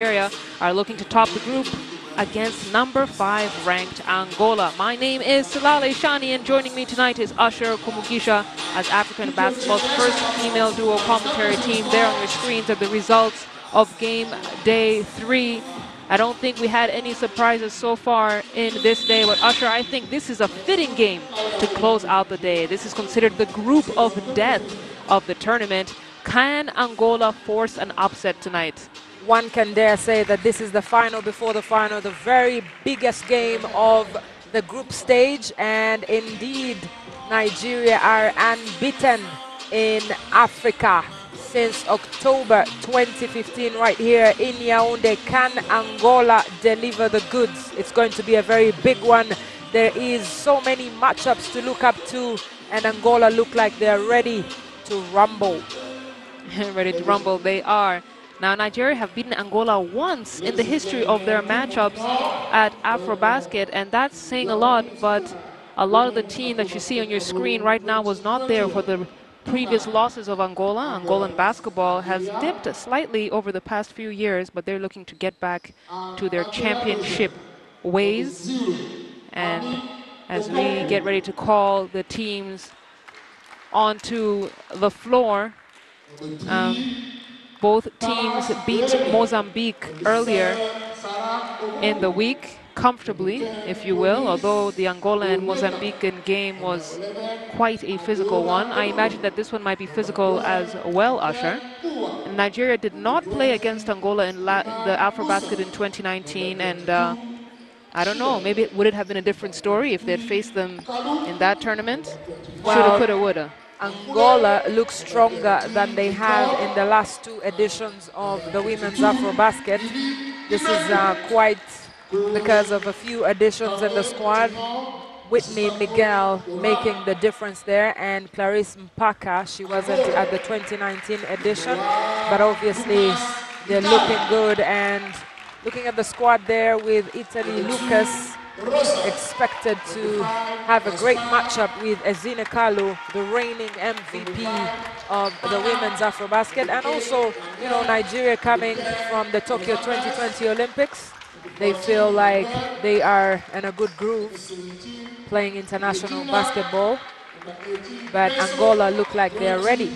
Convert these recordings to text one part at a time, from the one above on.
Nigeria are looking to top the group against number 5 ranked Angola. My name is Salale Shani, and joining me tonight is Asha Komugisha as African basketball's first female duo commentary team. There on your screens are the results of game day 3. I don't think we had any surprises so far in this day, but Asha, I think this is a fitting game to close out the day. This is considered the group of death of the tournament. Can Angola force an upset tonight? One can dare say that this is the final before the final, the very biggest game of the group stage, and indeed Nigeria are unbeaten in Africa since October 2015 right here in Yaoundé. Can Angola deliver the goods? It's going to be a very big one. There is so many matchups to look up to, and Angola look like they're ready to rumble. Ready to rumble, they are. Now, Nigeria have beaten Angola once in the history of their matchups at AfroBasket, and that's saying a lot, but a lot of the team that you see on your screen right now was not there for the previous losses of Angola. Angolan basketball has dipped slightly over the past few years, but they're looking to get back to their championship ways. And as we get ready to call the teams onto the floor, both teams beat Mozambique earlier in the week, comfortably, if you will, although the Angola and Mozambican game was quite a physical one. I imagine that this one might be physical as well, Asher. Nigeria did not play against Angola in the AfroBasket in 2019, and I don't know, maybe would it have been a different story if they had faced them in that tournament? Wow. Shoulda, coulda, woulda. Angola looks stronger than they have in the last 2 editions of the Women's AfroBasket. This is quite because of a few additions in the squad. Whitney Miguel making the difference there, and Clarisse Mpaka, she wasn't at the 2019 edition, but obviously they're looking good. And looking at the squad there with Italee Lucas, expected to have a great matchup with Ezinne Kalu, the reigning MVP of the Women's AfroBasket. And also, you know, Nigeria coming from the Tokyo 2020 Olympics, they feel like they are in a good groove playing international basketball. But Angola look like they're ready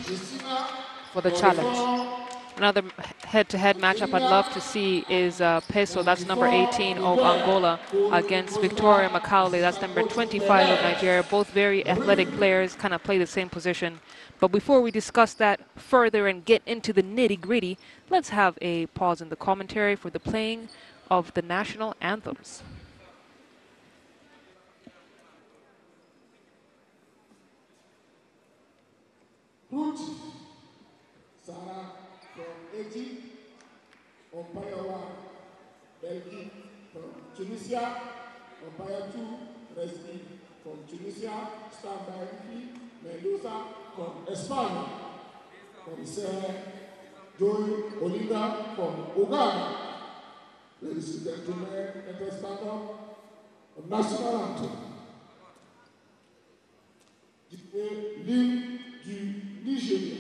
for the challenge. Another head-to-head matchup I'd love to see is Peso, that's number 18 of Angola, against Victoria Macaulay, that's number 25 of Nigeria. Both very athletic players, kind of play the same position. But before we discuss that further and get into the nitty-gritty, let's have a pause in the commentary for the playing of the national anthems. Umpire 1, Belgium from Tunisia. Umpire 2, Rezgui from Tunisia. Stand by Ifi, Mendoza from España. From Sarah, Joy Olinda from Uganda. Ladies and gentlemen, let us stand up. National anthem. L'hymne du Nigeria.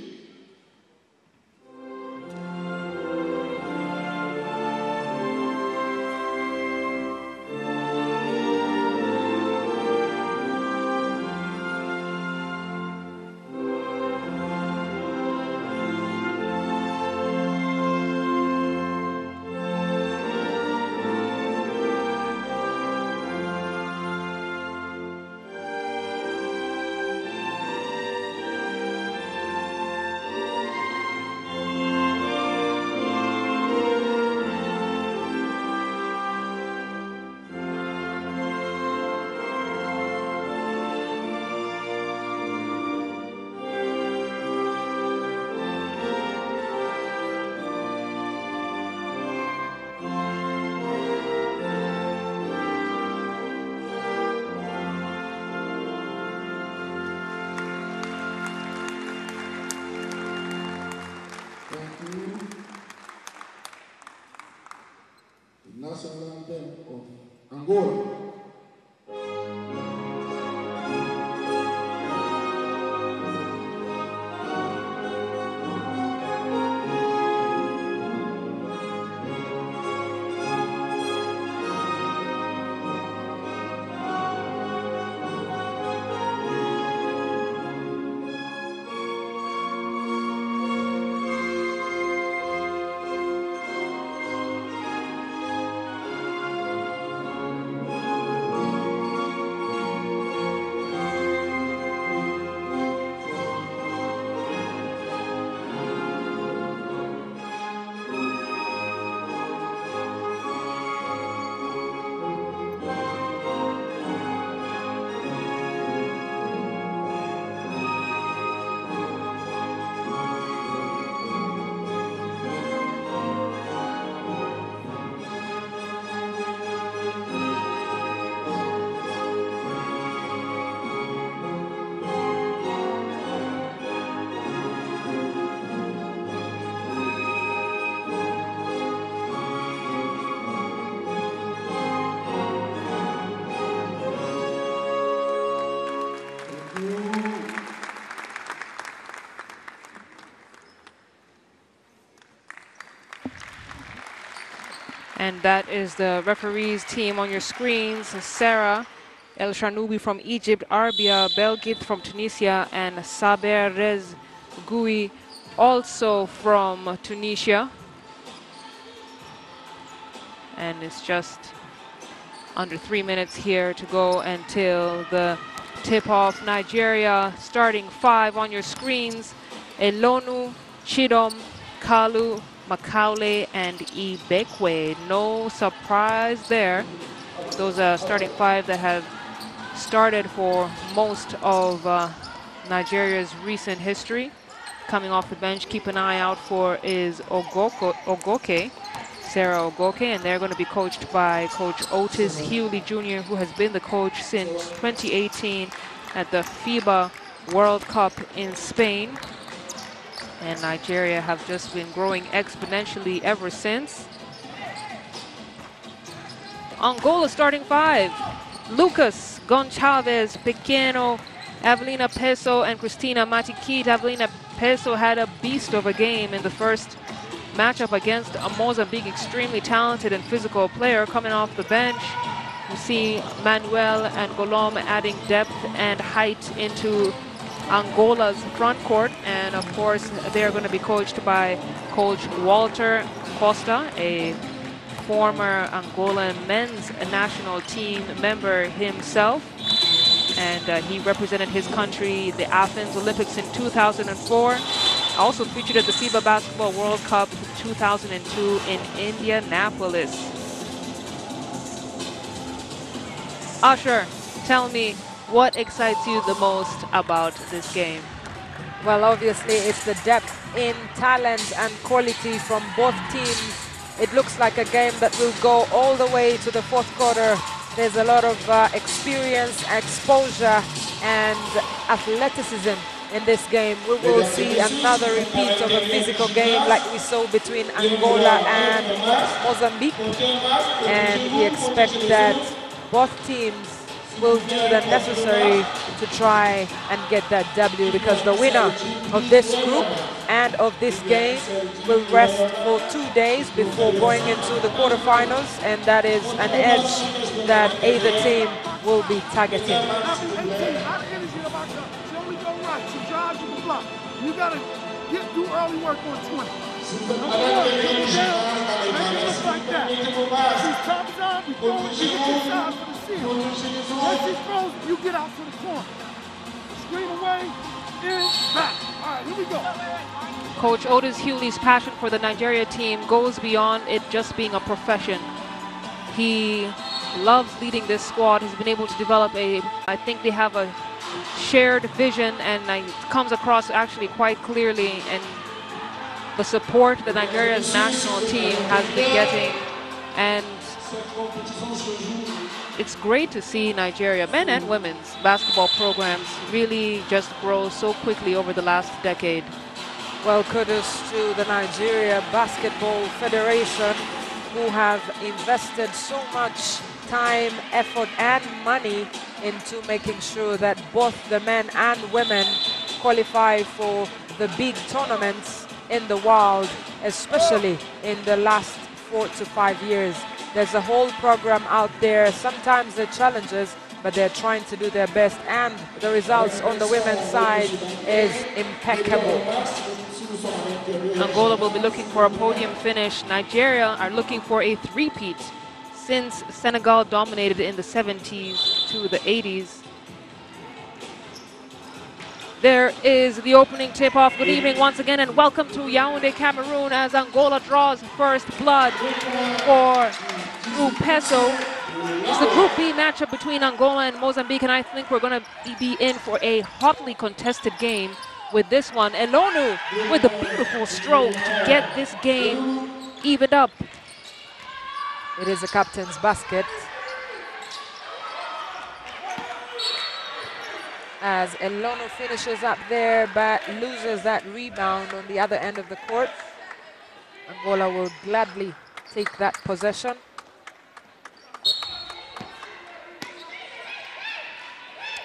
And that is the referees team on your screens. Sarah El Shanoubi from Egypt, Arbia Belgit from Tunisia, and Saber Rezgui also from Tunisia. And it's just under 3 minutes here to go until the tip-off. Nigeria starting five on your screens: Elonu, Chidom, Kalu, Macaulay, and Ibekwe. No surprise there. Those are starting five that have started for most of Nigeria's recent history. Coming off the bench, keep an eye out for is Ogoke, Sarah Ogoke, and they're going to be coached by Coach Otis Hughley Jr., who has been the coach since 2018 at the FIBA World Cup in Spain. And Nigeria have just been growing exponentially ever since. Angola starting five: Lucas, Gonçalves, Pequeno, Avelina Peso, and Cristina Matiquete. Avelina Peso had a beast of a game in the first matchup against Mozambique, extremely talented and physical player. Coming off the bench, you see Manuel and Golom adding depth and height into Angola's front court, and of course they are going to be coached by Coach Walter Costa, a former Angolan men's national team member himself, and he represented his country the Athens Olympics in 2004, also featured at the FIBA Basketball World Cup 2002 in Indianapolis. Asher, tell me, what excites you the most about this game? Well, obviously it's the depth in talent and quality from both teams. It looks like a game that will go all the way to the fourth quarter. There's a lot of experience, exposure, and athleticism in this game. We will see another repeat of a physical game like we saw between Angola and Mozambique. And we expect that both teams will do the necessary to try and get that W, because the winner of this group and of this game will rest for 2 days before going into the quarterfinals, and that is an edge that either team will be targeting. You gotta get through early work on 20. You get out to the corner. Screen away, in, back. All right, here we go. Coach Otis Hughley's passion for the Nigeria team goes beyond it just being a profession. He loves leading this squad. He's been able to develop a, I think they have a shared vision, and it comes across actually quite clearly, and the support that Nigeria's national team has been getting. And it's great to see Nigeria men and women's basketball programs really just grow so quickly over the last decade. Well, kudos to the Nigeria Basketball Federation, who have invested so much time, effort, and money into making sure that both the men and women qualify for the big tournaments in the world, especially in the last 4 to 5 years. There's a whole program out there. Sometimes there are challenges, but they're trying to do their best, and the results on the women's side is impeccable. Angola will be looking for a podium finish. Nigeria are looking for a three-peat. Since Senegal dominated in the 70s to the 80s, there is the opening tip-off. Good evening once again, and welcome to Yaoundé, Cameroon, as Angola draws first blood for Group Peso. It's the Group B matchup between Angola and Mozambique, and I think we're going to be in for a hotly contested game with this one. Elonu with a beautiful stroke to get this game evened up. It is a captain's basket, as Elonu finishes up there but loses that rebound on the other end of the court. Angola will gladly take that possession.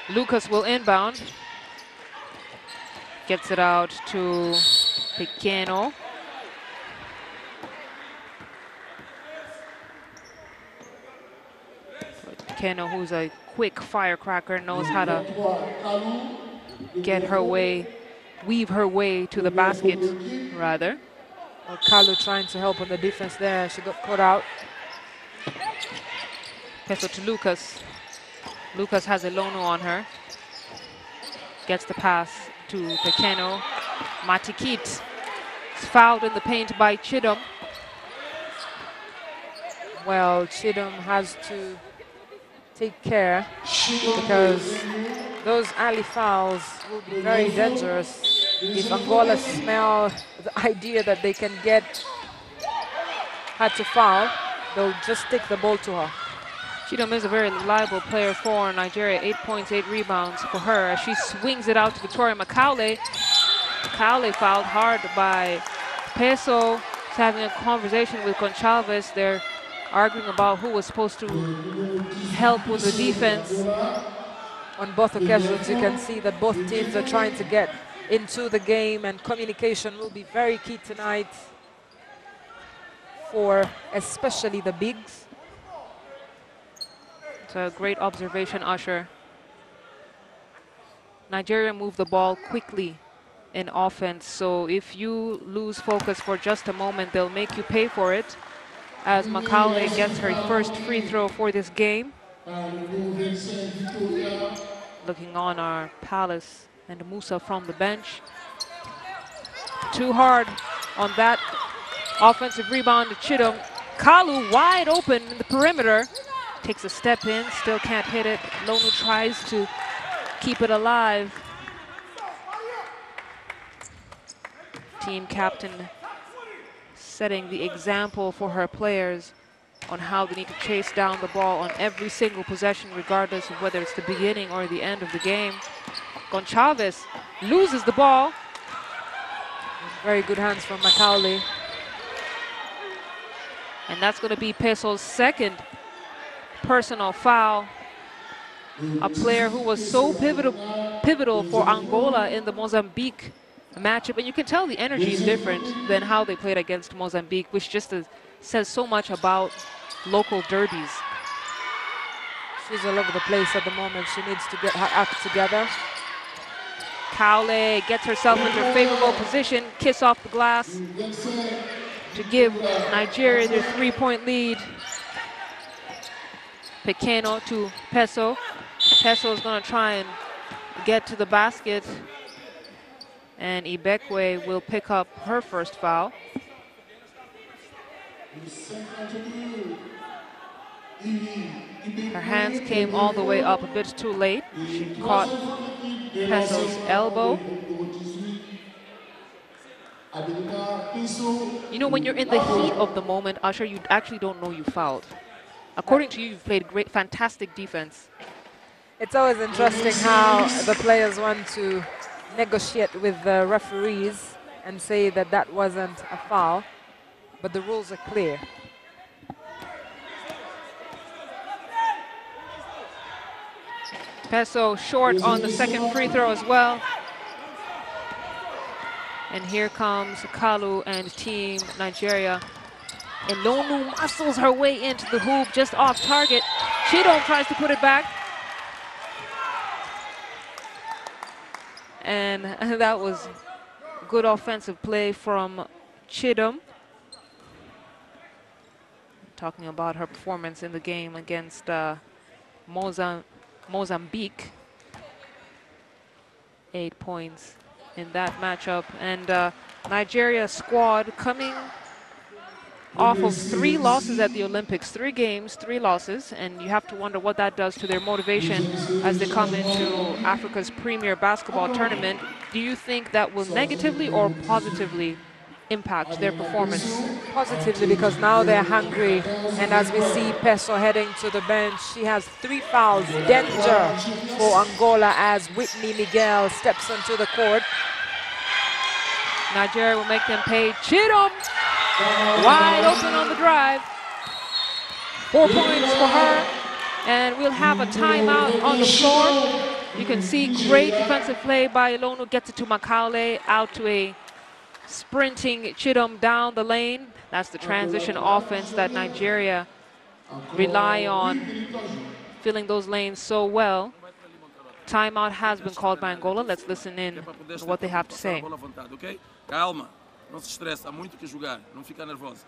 Lucas will inbound. Gets it out to Pequeno. Pequeno, who's a quick firecracker, knows how to get her way, weave her way to the basket, rather. Well, Kalu trying to help on the defense there. She got caught out. Peso to Lucas. Lucas has Elonu on her. Gets the pass to Pequeno. Matiquete is fouled in the paint by Chidom. Well, Chidom has to take care because those alley fouls will be very dangerous. If Angola smell the idea that they can get her to foul, they'll just stick the ball to her. Chidom is a very reliable player for Nigeria. 8 points, 8 rebounds for her. She swings it out to Victoria Macaulay. Macaulay fouled hard by Peso. She's having a conversation with Gonçalves. They're arguing about who was supposed to help with the defense. On both occasions, you can see that both teams are trying to get into the game, and communication will be very key tonight for especially the bigs. It's a great observation, Usher. Nigeria moved the ball quickly in offense, so if you lose focus for just a moment, they'll make you pay for it. As Macaulay gets her first free throw for this game. Looking on are Pallas and Musa from the bench. Too hard on that offensive rebound to Chidom. Kalu wide open in the perimeter. Takes a step in, still can't hit it. Lonu tries to keep it alive. Team captain setting the example for her players on how they need to chase down the ball on every single possession, regardless of whether it's the beginning or the end of the game. Gonçalves loses the ball. Very good hands from Macaulay. And that's going to be Peso's second personal foul. A player who was so pivotal for Angola in the Mozambique matchup, and you can tell the energy is different than how they played against Mozambique, which just says so much about local derbies. She's all over the place at the moment. She needs to get her act together. Kaole gets herself into a favorable position, kiss off the glass to give Nigeria their three-point lead. Pequeno to Peso. Peso is going to try and get to the basket, and Ibekwe will pick up her first foul. Her hands came all the way up a bit too late. She caught Peso's elbow. You know, when you're in the heat of the moment, Usher, you actually don't know you fouled. According to you, you've played great, fantastic defense. It's always interesting how the players want to negotiate with the referees and say that that wasn't a foul, but the rules are clear. Peso short on the second free throw as well. And here comes Kalu and Team Nigeria. And Elonu muscles her way into the hoop, just off target. Chidom tries to put it back. And that was good offensive play from Chidom. Talking about her performance in the game against Mozambique. 8 points in that matchup. And Nigeria squad coming off of 3 losses at the Olympics. 3 games, 3 losses, and you have to wonder what that does to their motivation as they come into Africa's premier basketball tournament. Do you think that will negatively or positively impact their performance? Positively, because now they're hungry, and as we see Peso heading to the bench, she has 3 fouls, danger for Angola as Whitney Miguel steps onto the court. Nigeria will make them pay. Chidom! Wide open on the drive. 4 points for her. And we'll have a timeout on the floor. You can see great defensive play by Elonu. Gets it to Macaulay. Out to a sprinting Chidom down the lane. That's the transition offense that Nigeria rely on. filling those lanes so well. Timeout has been called by Angola. Let's listen in to what they have to say. Calma, não se estresse, há muito que jogar, não fica nervosa.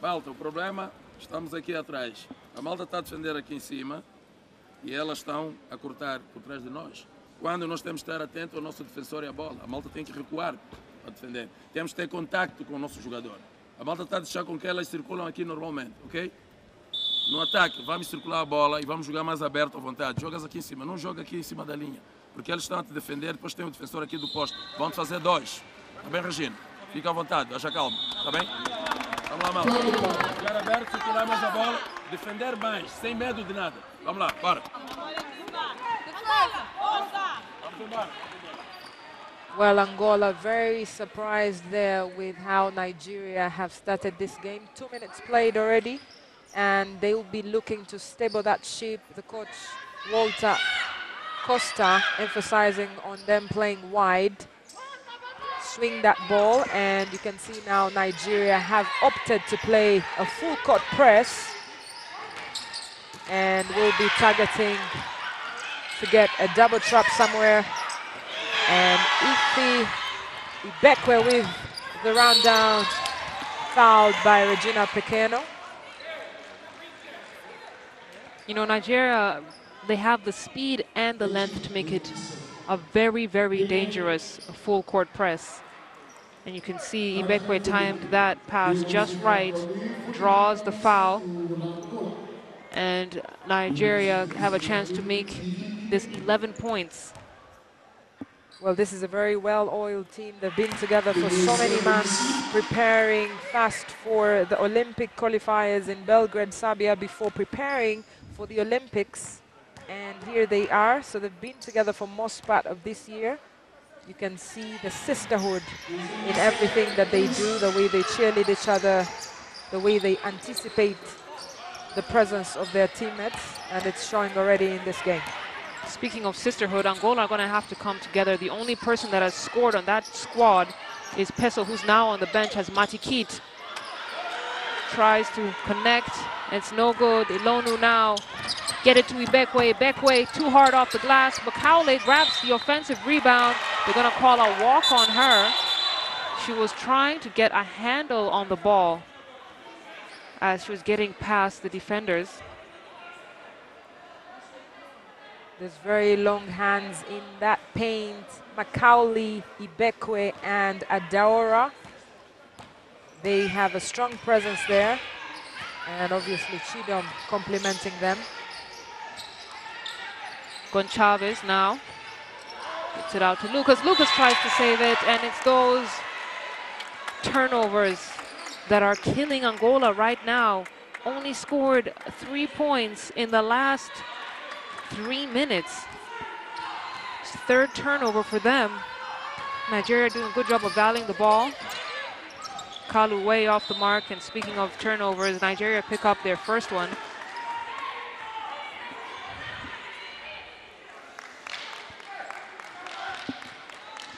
Malta, o problema, estamos aqui atrás. A malta está a defender aqui em cima e elas estão a cortar por trás de nós. Quando nós temos que estar atento ao nosso defensor e à bola, a malta tem que recuar para defender. Temos que ter contacto com o nosso jogador. A malta está a deixar com que elas circulam aqui normalmente, ok? No ataque, vamos circular a bola e vamos jogar mais aberto à vontade. Jogas aqui em cima, não joga aqui em cima da linha, porque eles estão a te defender, depois tem o defensor aqui do posto. Vamos fazer dois. Tá bem, Regina? Fica à vontade, acha calma, tá bem? Vamos lá, malta. Jogar aberto, circular mais a bola, defender mais, sem medo de nada. Vamos lá, bora. Well, Angola very surprised there with how Nigeria have started this game. 2 minutes played already. And they will be looking to stable that ship. The coach, Walter Costa, emphasizing on them playing wide. Swing that ball, and you can see now Nigeria have opted to play a full court press and will be targeting to get a double trap somewhere. And Ifi Ibekwe with the round down, fouled by Regina Pequeno. You know, Nigeria, they have the speed and the length to make it a very, very dangerous full court press. And you can see Ibekwe timed that pass just right, draws the foul. And Nigeria have a chance to make this 11 points. Well, this is a very well-oiled team. They've been together for so many months, preparing fast for the Olympic qualifiers in Belgrade, Serbia, before preparing for the Olympics, and here they are. So they've been together for most part of this year. You can see the sisterhood in everything that they do, the way they cheerlead each other, the way they anticipate the presence of their teammates, and it's showing already in this game. Speaking of sisterhood, Angola are going to have to come together. The only person that has scored on that squad is Peso, who's now on the bench, has Matiquete. Tries to connect, it's no good. Elonu now, get it to Ibekwe. Ibekwe too hard off the glass. Macaulay grabs the offensive rebound. They're gonna call a walk on her. She was trying to get a handle on the ball as she was getting past the defenders. There's very long hands in that paint. Macaulay, Ibekwe, and Adora. They have a strong presence there, and obviously Chidom complimenting them. Gonçalves now gets it out to Lucas. Lucas tries to save it, and it's those turnovers that are killing Angola right now. Only scored 3 points in the last 3 minutes. It's the third turnover for them. Nigeria doing a good job of valuing the ball. Kalu way off the mark, and speaking of turnovers, Nigeria pick up their first one.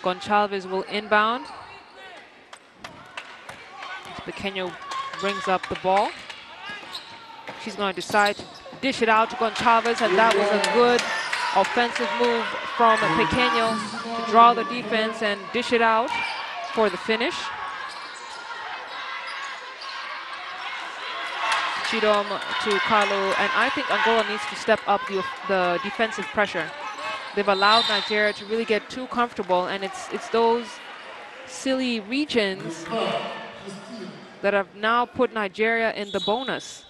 Gonçalves will inbound. Pequeno brings up the ball. She's going to decide to dish it out to Gonçalves, and that was a good offensive move from Pequeno to draw the defense and dish it out for the finish. Chidom to Kalu, and I think Angola needs to step up the defensive pressure. They've allowed Nigeria to really get too comfortable, and it's those silly regions that have now put Nigeria in the bonus.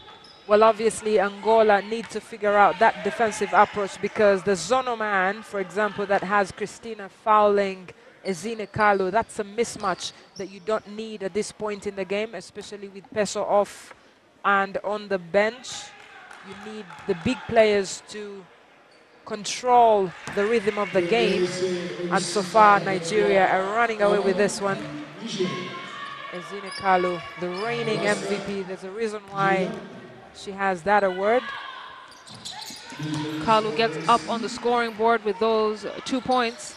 Well, obviously Angola need to figure out that defensive approach, because the Zono man, for example, that has Cristina fouling Ezinne Kalu, that's a mismatch that you don't need at this point in the game, especially with Peso off and on the bench. You need the big players to control the rhythm of the game, and so far Nigeria are running away with this one. Ezinne Kalu, the reigning MVP, there's a reason why she has that award. Kalu gets up on the scoring board with those 2 points,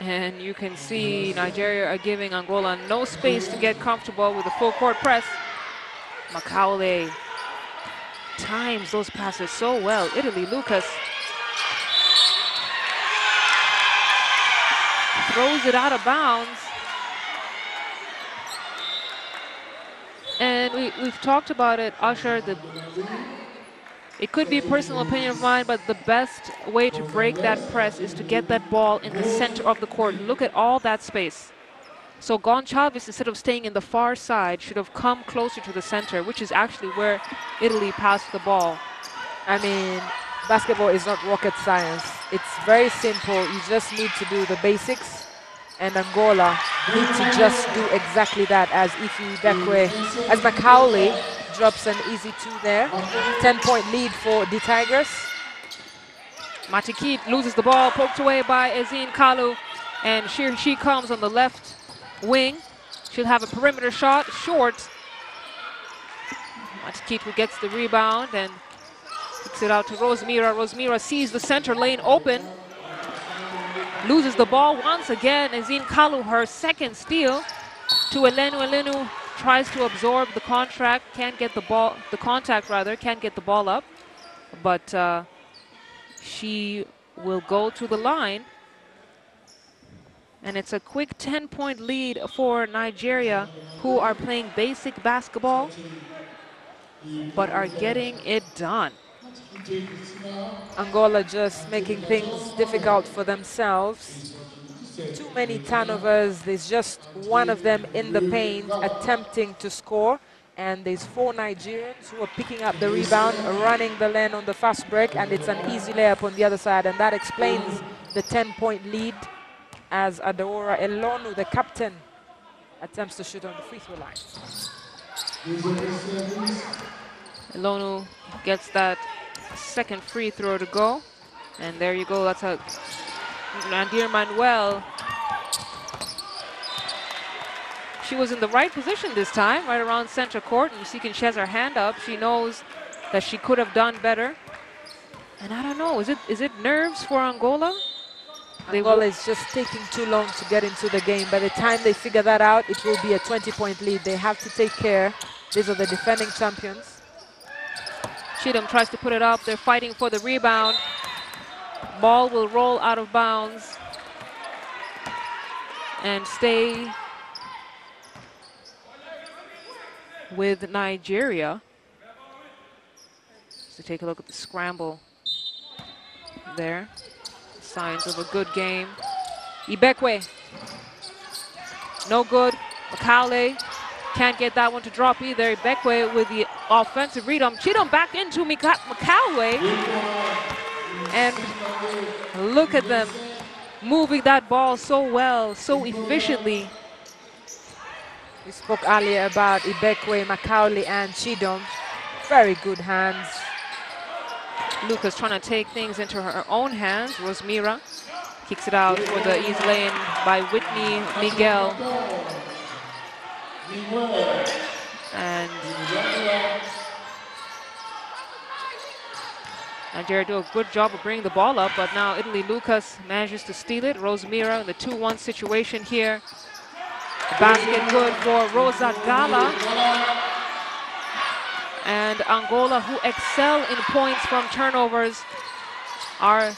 and you can see Nigeria are giving Angola no space to get comfortable with the full court press. Macaulay times those passes so well. Italee Lucas throws it out of bounds. And we've talked about it, Usher. It could be a personal opinion of mine, but the best way to break that press is to get that ball in the center of the court. Look at all that space. So Gonçalves, instead of staying in the far side, should have come closer to the center, which is actually where Italy passed the ball. I mean, basketball is not rocket science. It's very simple. You just need to do the basics. And Angola need to just do exactly that, as Ifi Ibekwe, as Macaulay drops an easy two there. 10-point lead for the Tigers. Matiquete loses the ball, poked away by Ezinne Kalu, and she comes on the left wing. She'll have a perimeter shot, short. Matiquete, who gets the rebound and kicks it out to Rosemira. Rosemira sees the center lane open. Loses the ball once again. Ezinne Kalu, her second steal to Elenu. Elenu tries to absorb the contract, can't get the ball, the contact rather, can't get the ball up. But she will go to the line. And it's a quick 10-point lead for Nigeria, who are playing basic basketball, but are getting it done. Angola just making things difficult for themselves. Too many turnovers. There's just one of them in the paint attempting to score. And there's four Nigerians who are picking up the rebound, running the lane on the fast break, and it's an easy layup on the other side. And that explains the 10-point lead, as Adora Elonu, the captain, attempts to shoot on the free throw line. Elonu gets that second free throw to go, and there you go. That's a Nadir Manuel. She was in the right position this time, right around center court, and she has her hand up. She knows that she could have done better, and I don't know, is it nerves for Angola? Angola is just taking too long to get into the game. By the time they figure that out, it will be a 20-point lead. They have to take care. These are the defending champions. Chidom tries to put it up. They're fighting for the rebound. Ball will roll out of bounds and stay with Nigeria. So take a look at the scramble there. Signs of a good game. Ibekwe. No good. Macaulay can't get that one to drop either. Ibekwe with the offensive rebound. Chidom back into Macaulay. And look at them moving that ball so well, so efficiently. We spoke earlier about Ibekwe, Macaulay, and Chidom. Very good hands. Lucas trying to take things into her own hands. Rosemira kicks it out for the easy lane by Whitney Miguel. And Nigeria do a good job of bringing the ball up, but now Italee Lucas manages to steal it. Rosemira in the 2-1 situation here. Basket good for Rosa Gala. And Angola, who excel in points from turnovers, are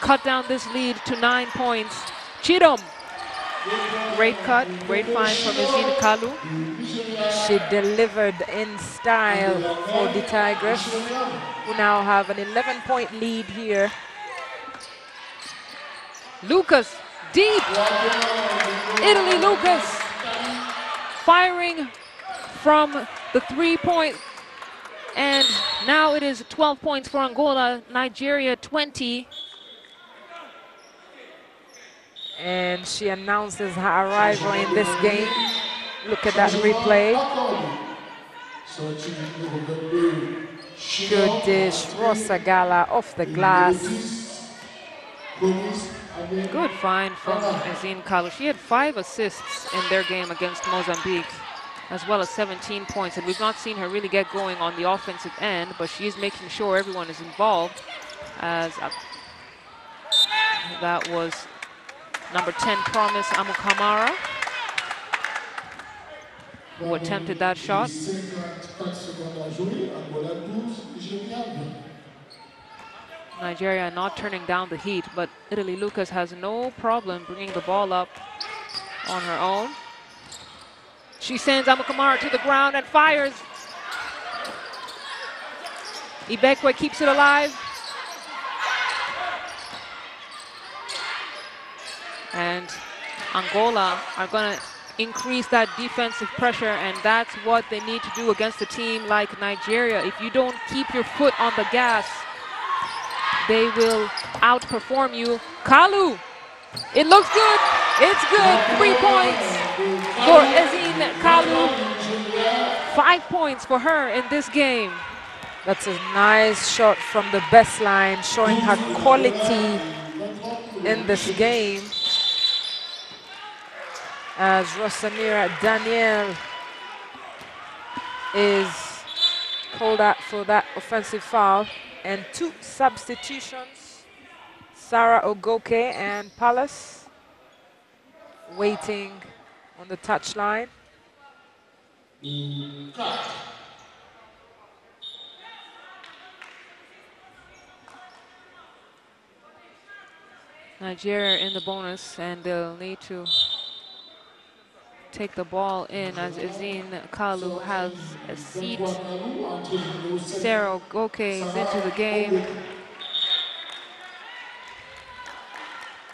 cut down this lead to 9 points. Chidom. Great cut, great find from Ezinne Kalu. She delivered in style for the Tigers, who now have an 11-point lead here. Lucas, deep. Italee Lucas firing from the three-point. And now it is 12 points for Angola, Nigeria 20. And she announces her arrival in this game. Look at that replay. Good dish, Rosa Gala off the glass. Good find from Ezinne Kalu. She had 5 assists in their game against Mozambique, as well as 17 points. And we've not seen her really get going on the offensive end, but she is making sure everyone is involved. As that was number 10, Promise Amukamara. who attempted that shot. Nigeria not turning down the heat, but Italee Lucas has no problem bringing the ball up on her own. She sends Amukamara to the ground and fires. Ibekwe keeps it alive. And Angola are going to increase that defensive pressure, and that's what they need to do against a team like Nigeria. If you don't keep your foot on the gas, they will outperform you. Kalu, it looks good. It's good. 3 points for Ezinne Kalu. 5 points for her in this game. That's a nice shot from the baseline, showing her quality in this game. As Rosemira Danielle is called out for that offensive foul, and 2 substitutions, Sarah Ogoke and Pallas, waiting on the touchline. Nigeria in the bonus, and they'll need to take the ball in, as Ezinne Kalu has a seat. Sarah Ogoke is into the game,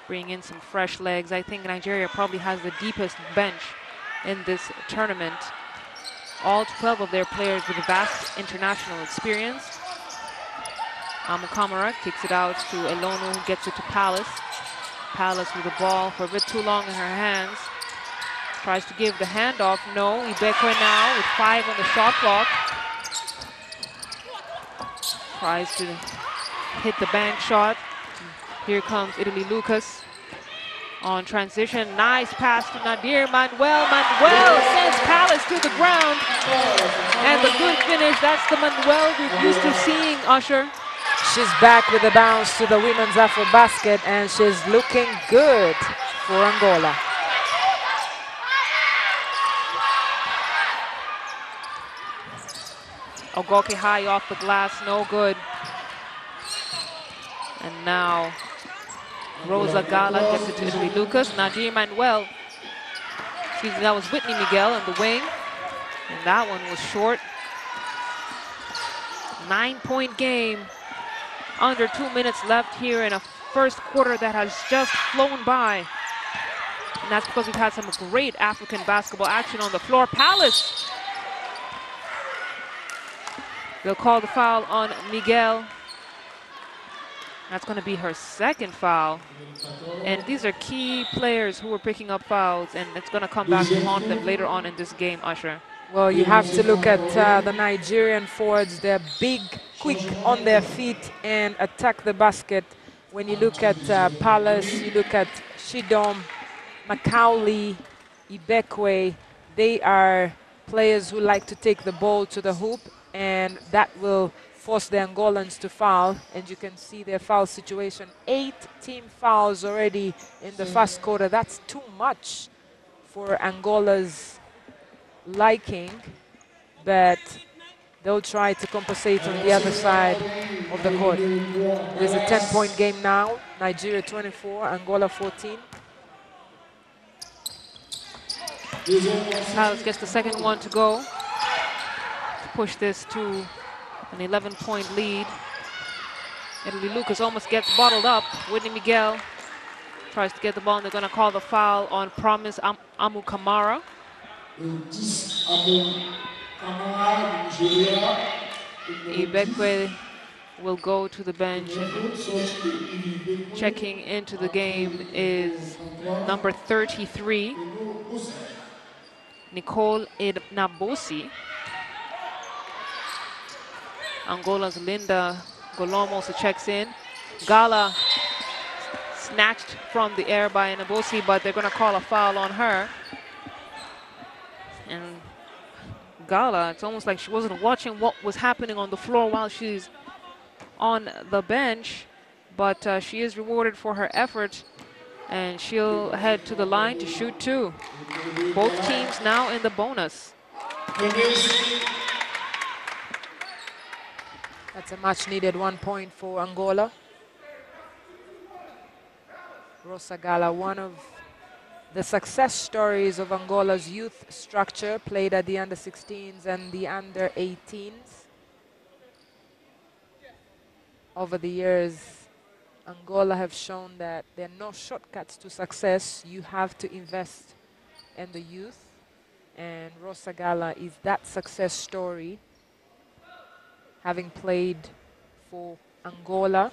bring in some fresh legs. I think Nigeria probably has the deepest bench in this tournament. All 12 of their players with vast international experience. Amukamara kicks it out to Elonu, who gets it to Pallas. Pallas with the ball for a bit too long in her hands. Tries to give the handoff, no. Ibekwe now with 5 on the shot clock. Tries to hit the bank shot. Here comes Italee Lucas on transition. Nice pass to Nadir Manuel. Manuel sends Pallas to the ground. And the good finish, that's the Manuel we're used to seeing, Usher. She's back with the bounce to the women's AfroBasket, and she's looking good for Angola. Ogoke high off the glass, no good. And now Rosa Gala gets it to Italee Lucas. Nadir Manuel, excuse me, that was Whitney Miguel on the wing. And that one was short. 9-point game, under 2 minutes left here in a first quarter that has just flown by. And that's because we've had some great African basketball action on the floor. Pallas! They'll call the foul on Miguel. That's going to be her second foul. And these are key players who are picking up fouls, and it's going to come back to haunt them later on in this game, Usher. Well, you have to look at the Nigerian forwards. They're big, quick on their feet, and attack the basket. When you look at Pallas, you look at Chidom, Macaulay, Ibekwe, they are players who like to take the ball to the hoop, and that will force the Angolans to foul. And you can see their foul situation. 8 team fouls already in the first quarter. That's too much for Angola's liking, but they'll try to compensate on the other side of the court. There's a 10-point game now. Nigeria 24, Angola 14. Pallas gets the second one to go, push this to an 11-point lead. Italee Lucas almost gets bottled up. Whitney Miguel tries to get the ball, and they're going to call the foul on Promise Amukamara. Ibekwe will go to the bench. Checking into the game is number 33, Nicole Enabosi. Angola's Linda Golom also checks in. Gala snatched from the air by Enabosi, but they're going to call a foul on her. And Gala, it's almost like she wasn't watching what was happening on the floor while she's on the bench, but she is rewarded for her effort, and she'll head to the line to shoot 2. Both teams now in the bonus. That's a much-needed 1 point for Angola. Rosagala, one of the success stories of Angola's youth structure, played at the under-16s and the under-18s. Over the years, Angola have shown that there are no shortcuts to success. You have to invest in the youth. And Rosagala is that success story, having played for Angola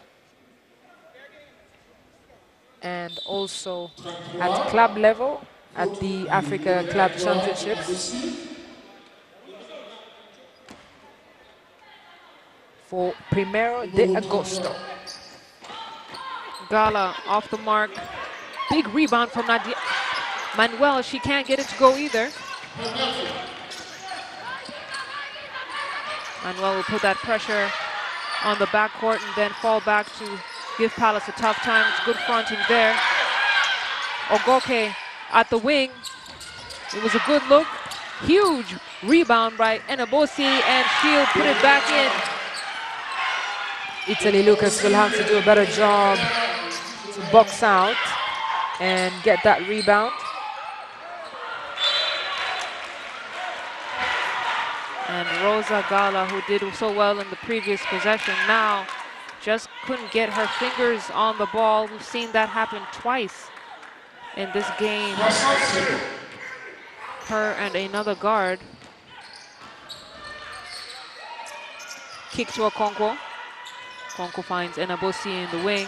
and also at club level at the Africa Club Championships for Primero de Agosto. Gala off the mark. Big rebound from Nadir Manuel. She can't get it to go either. Manuel will put that pressure on the backcourt and then fall back to give Pallas a tough time. It's good fronting there. Ogoke at the wing. It was a good look. Huge rebound by Enabosi, and she'll put it back in. Italee Lucas will have to do a better job to box out and get that rebound. And Rosagala, who did so well in the previous possession, now just couldn't get her fingers on the ball. We've seen that happen twice in this game. Her and another guard. Kick to Okonkwo. Okonkwo finds Enabosi in the wing.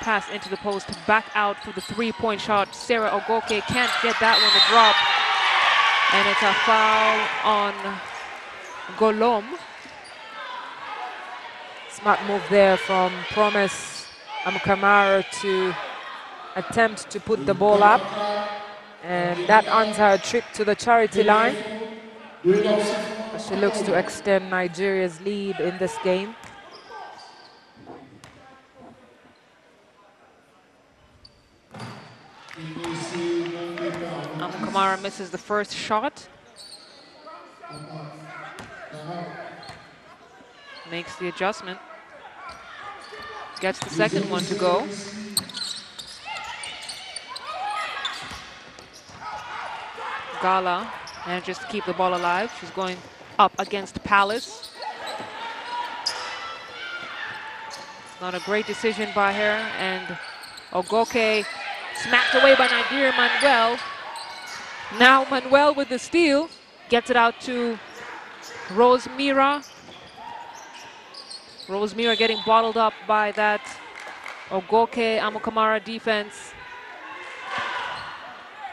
Pass into the post, back out for the three-point shot. Sarah Ogoke can't get that one to drop. And it's a foul on Golom. Smart move there from Promise Amukamara to attempt to put the ball up. And that earns her a trip to the charity line. She looks to extend Nigeria's lead in this game. Amukamara misses the first shot. Makes the adjustment. Gets the second one to go. Gala manages to keep the ball alive. She's going up against Pallas. It's not a great decision by her, and Ogoke smacked away by Nadir Manuel. Now Manuel with the steal. Gets it out to Rosemira. Rosemira getting bottled up by that Ogoke Amukamara defense.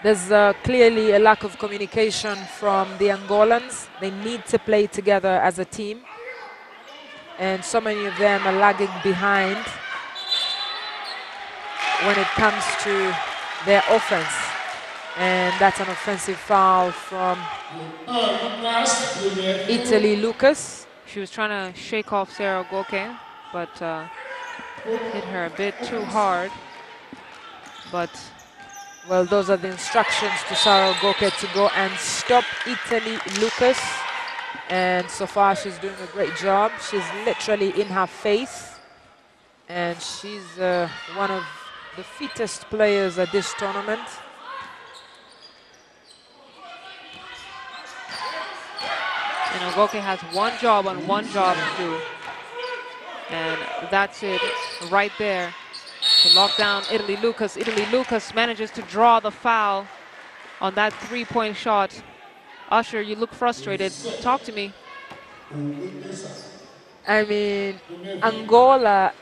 There's clearly a lack of communication from the Angolans. They need to play together as a team. And so many of them are lagging behind when it comes to their offense. And that's an offensive foul from Italee Lucas. She was trying to shake off Sarah Ogoke, but hit her a bit too hard. But, well, those are the instructions to Sarah Ogoke to go and stop Italee Lucas. And so far, she's doing a great job. She's literally in her face. And she's one of the fittest players at this tournament. And Ogoke has one job on one job to do. And that's it right there. To lock down Italee Lucas. Italee Lucas manages to draw the foul on that three-point shot. Usher, you look frustrated. Talk to me. I mean, Angola,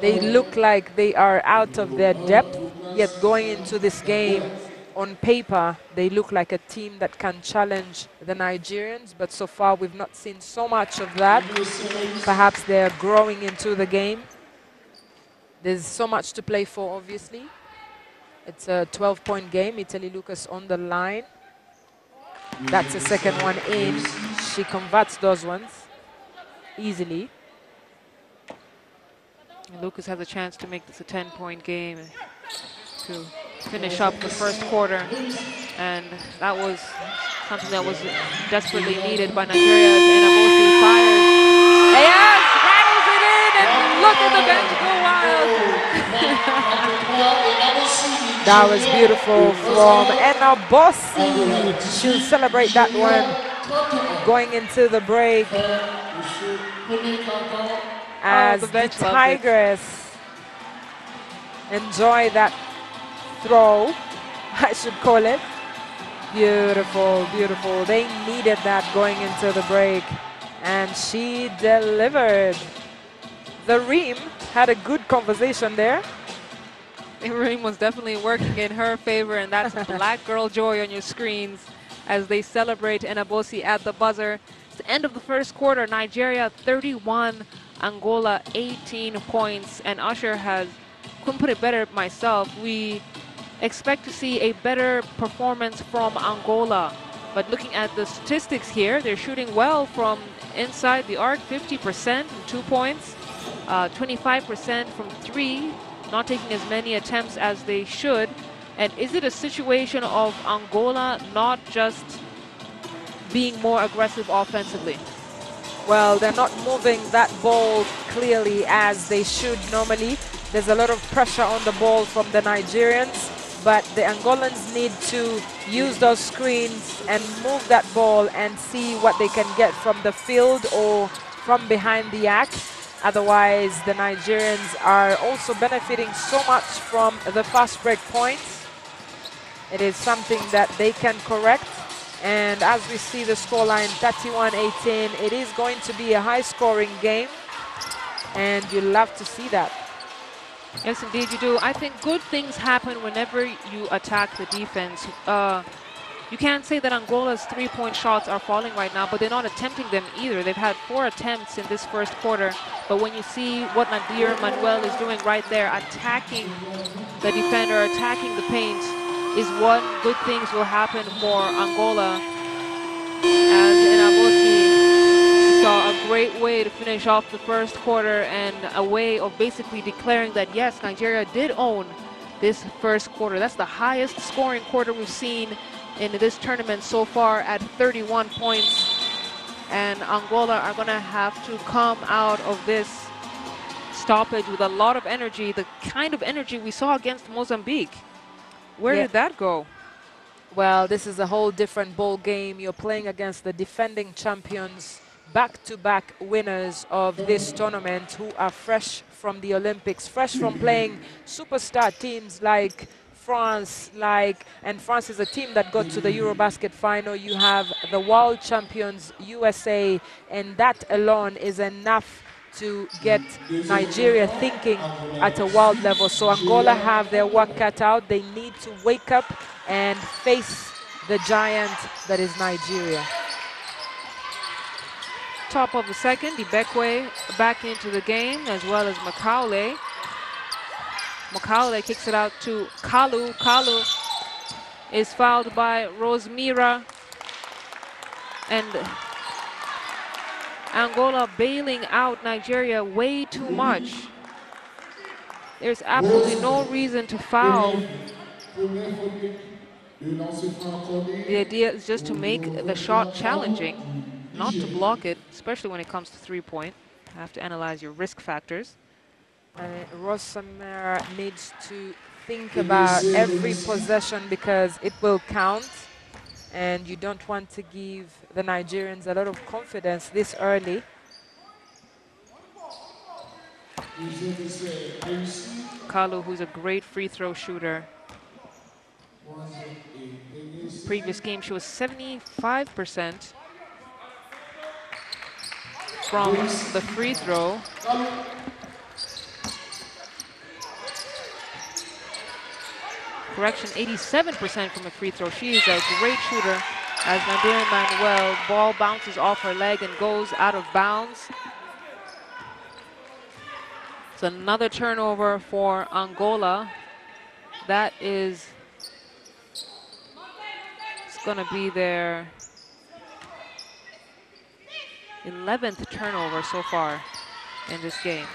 they look like they are out of their depth, yet going into this game, on paper, they look like a team that can challenge the Nigerians, but so far we've not seen so much of that. Perhaps they're growing into the game. There's so much to play for, obviously. It's a 12-point game. Italee Lucas on the line. That's the second one in. She converts those ones easily. Lucas has a chance to make this a 10-point game to finish up the first quarter. And that was something that was desperately needed by Nigeria's Enabosi fires. Yes, rattles it in, and look at the bench go wild. That was beautiful from Enabosi to celebrate that one going into the break. As the Tigress enjoy that throw, I should call it. Beautiful, beautiful. They needed that going into the break, and she delivered. The Reem had a good conversation there. The Reem was definitely working in her favor, and that's Black Girl Joy on your screens as they celebrate Enabosi at the buzzer. It's the end of the first quarter. Nigeria 31, Angola 18 points, and Usher has, couldn't put it better myself, we expect to see a better performance from Angola. But looking at the statistics here, they're shooting well from inside the arc, 50% from 2 points, 25% from three, not taking as many attempts as they should. And is it a situation of Angola not just being more aggressive offensively? Well, they're not moving that ball clearly as they should normally. There's a lot of pressure on the ball from the Nigerians, but the Angolans need to use those screens and move that ball and see what they can get from the field or from behind the arc. Otherwise, the Nigerians are also benefiting so much from the fast break points. It is something that they can correct. And as we see the scoreline, 31-18, it is going to be a high-scoring game, and you love to see that. Yes, indeed you do. I think good things happen whenever you attack the defense. You can't say that Angola's three-point shots are falling right now, but they're not attempting them either. They've had 4 attempts in this first quarter, but when you see what Nadir Manuel is doing right there, attacking the defender, attacking the paint, is what good things will happen for Angola, as Enabosi saw a great way to finish off the first quarter and a way of basically declaring that yes, Nigeria did own this first quarter. That's the highest scoring quarter we've seen in this tournament so far at 31 points, and Angola are gonna have to come out of this stoppage with a lot of energy, the kind of energy we saw against Mozambique. Where did that go? Well, this is a whole different ball game. You're playing against the defending champions, back-to-back winners of this tournament, who are fresh from the Olympics, fresh from playing superstar teams like France, and France is a team that got to the Eurobasket final. You have the world champions, USA, and that alone is enough to get Nigeria thinking at a world level. So Angola have their work cut out. They need to wake up and face the giant that is Nigeria. Top of the second, Ibekwe back into the game, as well as Macaulay. Macaulay kicks it out to Kalu. Kalu is fouled by Rosemira, and Angola bailing out Nigeria way too much. There's absolutely no reason to foul. The idea is just to make the shot challenging, not to block it, especially when it comes to three-point. You have to analyze your risk factors. Rosemira needs to think about every possession because it will count. And you don't want to give the Nigerians a lot of confidence this early. Kalu, who's a great free throw shooter. Previous game, she was 75% from the free throw. Correction, 87% from a free throw. She is a great shooter as Nadir Manuel. Ball bounces off her leg and goes out of bounds. It's another turnover for Angola. That is, it's going to be their 11th turnover so far in this game.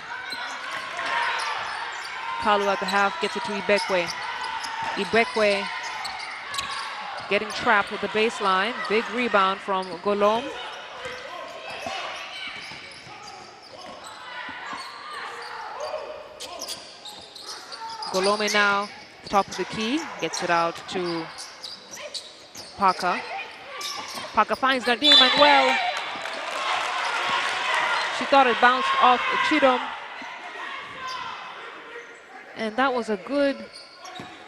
Kalu at the half gets it to Ibekwe. Ibekwe getting trapped with the baseline. Big rebound from Golom. Golome now, top of the key, gets it out to Parker. Parker finds Nadir Manuel. She thought it bounced off Chidom. And that was a good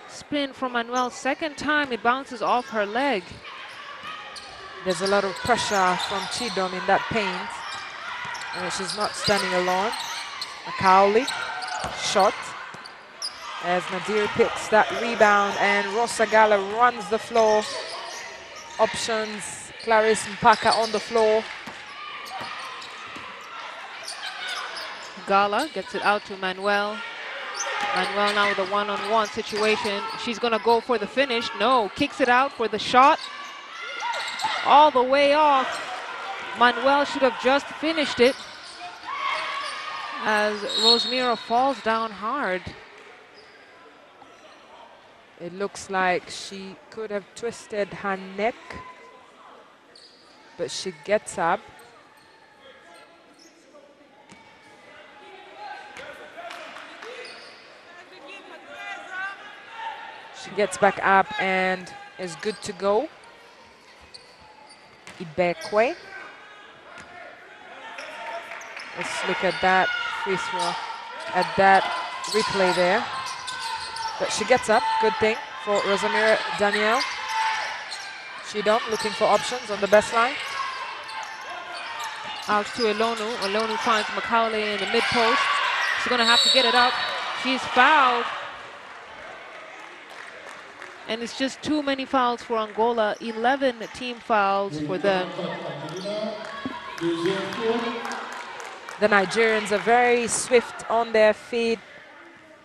spin from Manuel. Second time it bounces off her leg. There's a lot of pressure from Chidom in that paint. And she's not standing alone. Macaulay shot. As Nadir picks that rebound and Rosagala runs the floor. Options, Clarisse Mpaka on the floor. Gala gets it out to Manuel. Manuel now with a one-on-one situation. She's gonna go for the finish. No, kicks it out for the shot. All the way off. Manuel should have just finished it as Rosemira falls down hard. It looks like she could have twisted her neck, but she gets up. She gets back up and is good to go. Ibekwe. Let's look at that free throw, at that replay there. But she gets up, good thing for Rosemira Danielle. Chidom looking for options on the baseline. Out to Elonu. Elonu finds Macaulay in the mid post. She's gonna have to get it up. She's fouled. And it's just too many fouls for Angola. 11 team fouls for them. The Nigerians are very swift on their feet.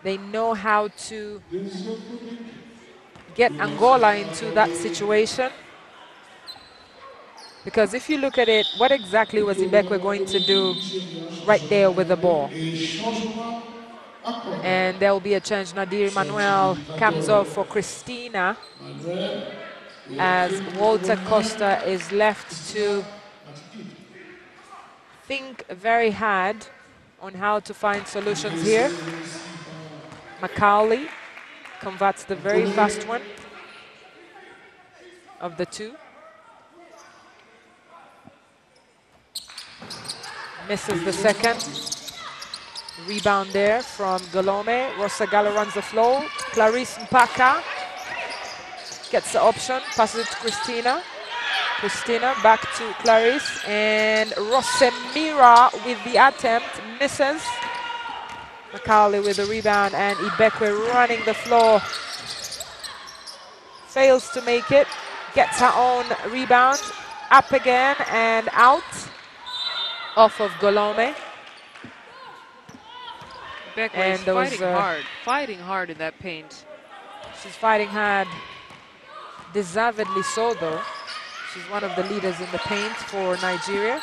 They know how to get Angola into that situation. Because if you look at it, what exactly was Ibekwe going to do right there with the ball? And there will be a change. Nadir Manuel comes off for Cristina as Walter Costa is left to think very hard on how to find solutions here. Macaulay converts the very first one of the two. Misses the second. Rebound there from Golome. Rosagala runs the floor. Clarisse Mpaka gets the option. Passes it to Cristina. Cristina back to Clarisse. And Rosemira with the attempt. Misses. Macaulay with the rebound and Ibekwe running the floor. Fails to make it. Gets her own rebound. Up again and out. Off of Golome. Ibekwe is fighting hard. Fighting hard in that paint. She's fighting hard. Deservedly so, though. She's one of the leaders in the paint for Nigeria.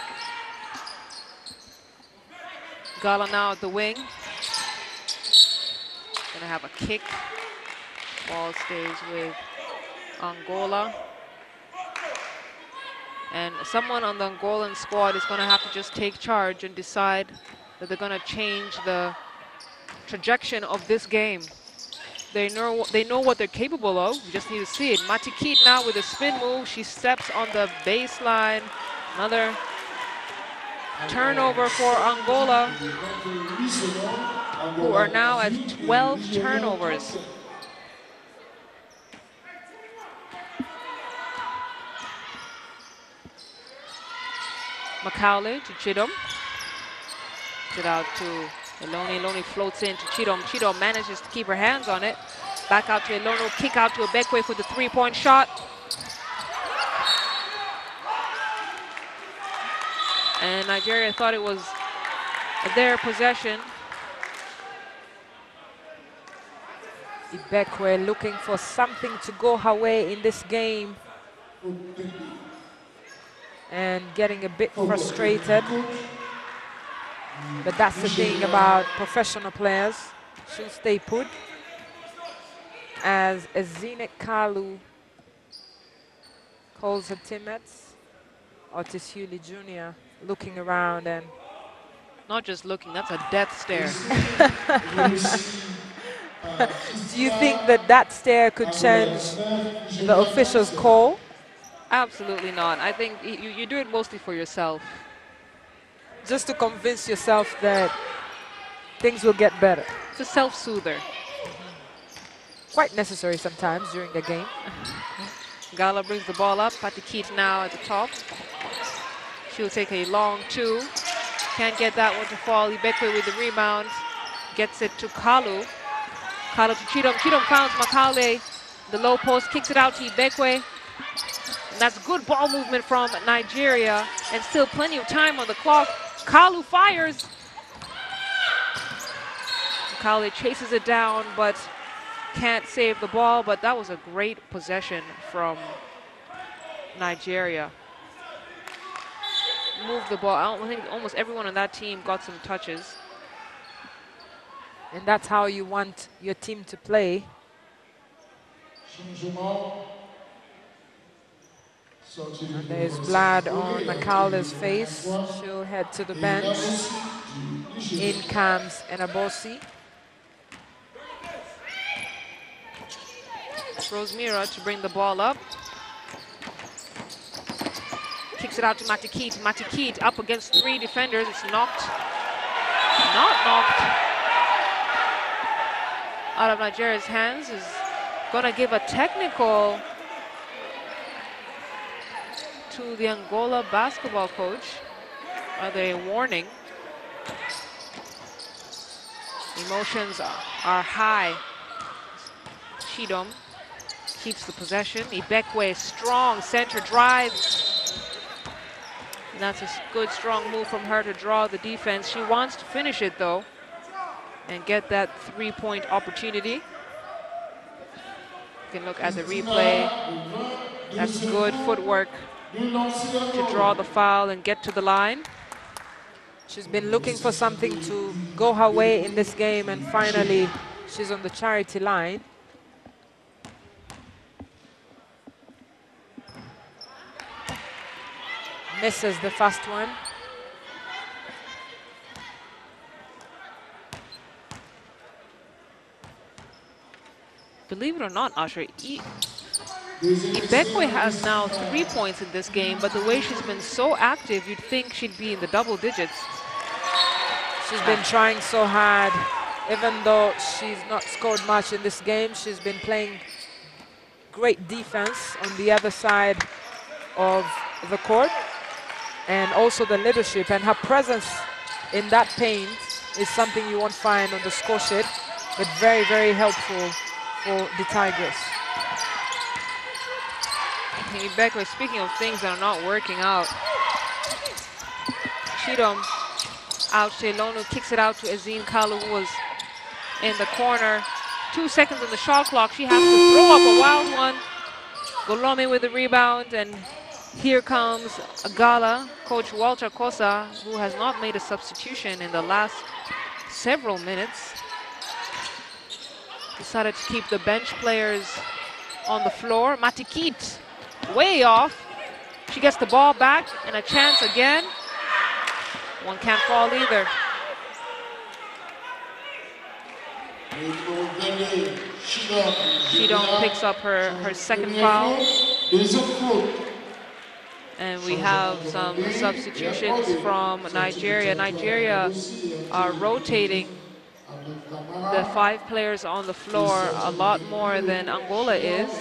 Gala now at the wing. Gonna have a kick. Ball stays with Angola. And someone on the Angolan squad is gonna have to just take charge and decide that they're gonna change the trajectory of this game. They know what they're capable of. You just need to see it. Matiquete now with a spin move. She steps on the baseline. Another turnover for Angola, who are now at 12 turnovers. Macaulay to Chidom. It out to Eloni. Eloni floats in to Chidom. Chidom manages to keep her hands on it. Back out to Eloni. Kick out to Ibekwe for the three-point shot. And Nigeria thought it was their possession. Ibekwe looking for something to go her way in this game. And getting a bit frustrated. But that's the thing about professional players. She'll stay put. As Ezinne Kalu calls her teammates. Otis Hughley Jr. looking around and not just looking, that's a death stare. Do you think that that stare could change the official's call? Absolutely not. I think you do it mostly for yourself. Just to convince yourself that things will get better. It's a self-soother. Quite necessary sometimes during the game. Gala brings the ball up. Patiquete now at the top. She'll take a long two. Can't get that one to fall. Ibekwe with the rebound. Gets it to Kalu. Kalu to Chidom. Chidom founds Macaulay. The low post kicks it out to Ibekwe. And that's good ball movement from Nigeria. And still plenty of time on the clock. Kalu fires. Macaulay chases it down, but can't save the ball. But that was a great possession from Nigeria. Move the ball. I think almost everyone on that team got some touches. And that's how you want your team to play. And there's blood on Macaulay's face. She'll head to the bench. In comes Enabosi. Rosemira to bring the ball up. Kicks it out to Matiquete. Matiquete up against three defenders. It's knocked. Not knocked. Out of Nigeria's hands. Is going to give a technical to the Angola basketball coach. Are they a warning? Emotions are high. Chidom keeps the possession. Ibekwe, strong center drive. And that's a good, strong move from her to draw the defense. She wants to finish it, though, and get that three-point opportunity. You can look at the replay. That's good footwork to draw the foul and get to the line. She's been looking for something to go her way in this game, and finally she's on the charity line. Misses the first one. Believe it or not, Asha, Ibekwe has now 3 points in this game, but the way she's been so active, you'd think she'd be in the double digits. She's been trying so hard. Even though she's not scored much in this game, she's been playing great defense on the other side of the court, and also the leadership and her presence in that paint is something you won't find on the score sheet, but very, very helpful for the Tigers. Ibekwe, speaking of things that are not working out, Chidom out to Elonu, kicks it out to Ezinne Kalu, who was in the corner. 2 seconds on the shot clock. She has to throw up a wild one. Golome with the rebound, and here comes Gala, coach Walter Costa, who has not made a substitution in the last several minutes. Decided to keep the bench players on the floor. Matiquete, way off. She gets the ball back and a chance again. One can't fall either. Chidom picks up her second foul. And we have some substitutions from Nigeria. Nigeria are rotating the five players on the floor a lot more than Angola is.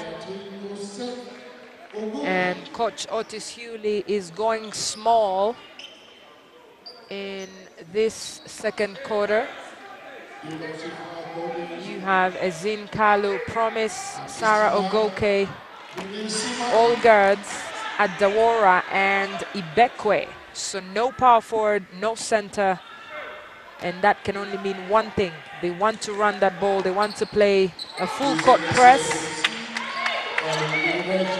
And Coach Otis Hughley is going small in this second quarter. You have Ezinne Kalu, Promise, Sarah Ogoke, all guards, Adora and Ibekwe. So no power forward, no center, and that can only mean one thing. They want to run that ball. They want to play a full court press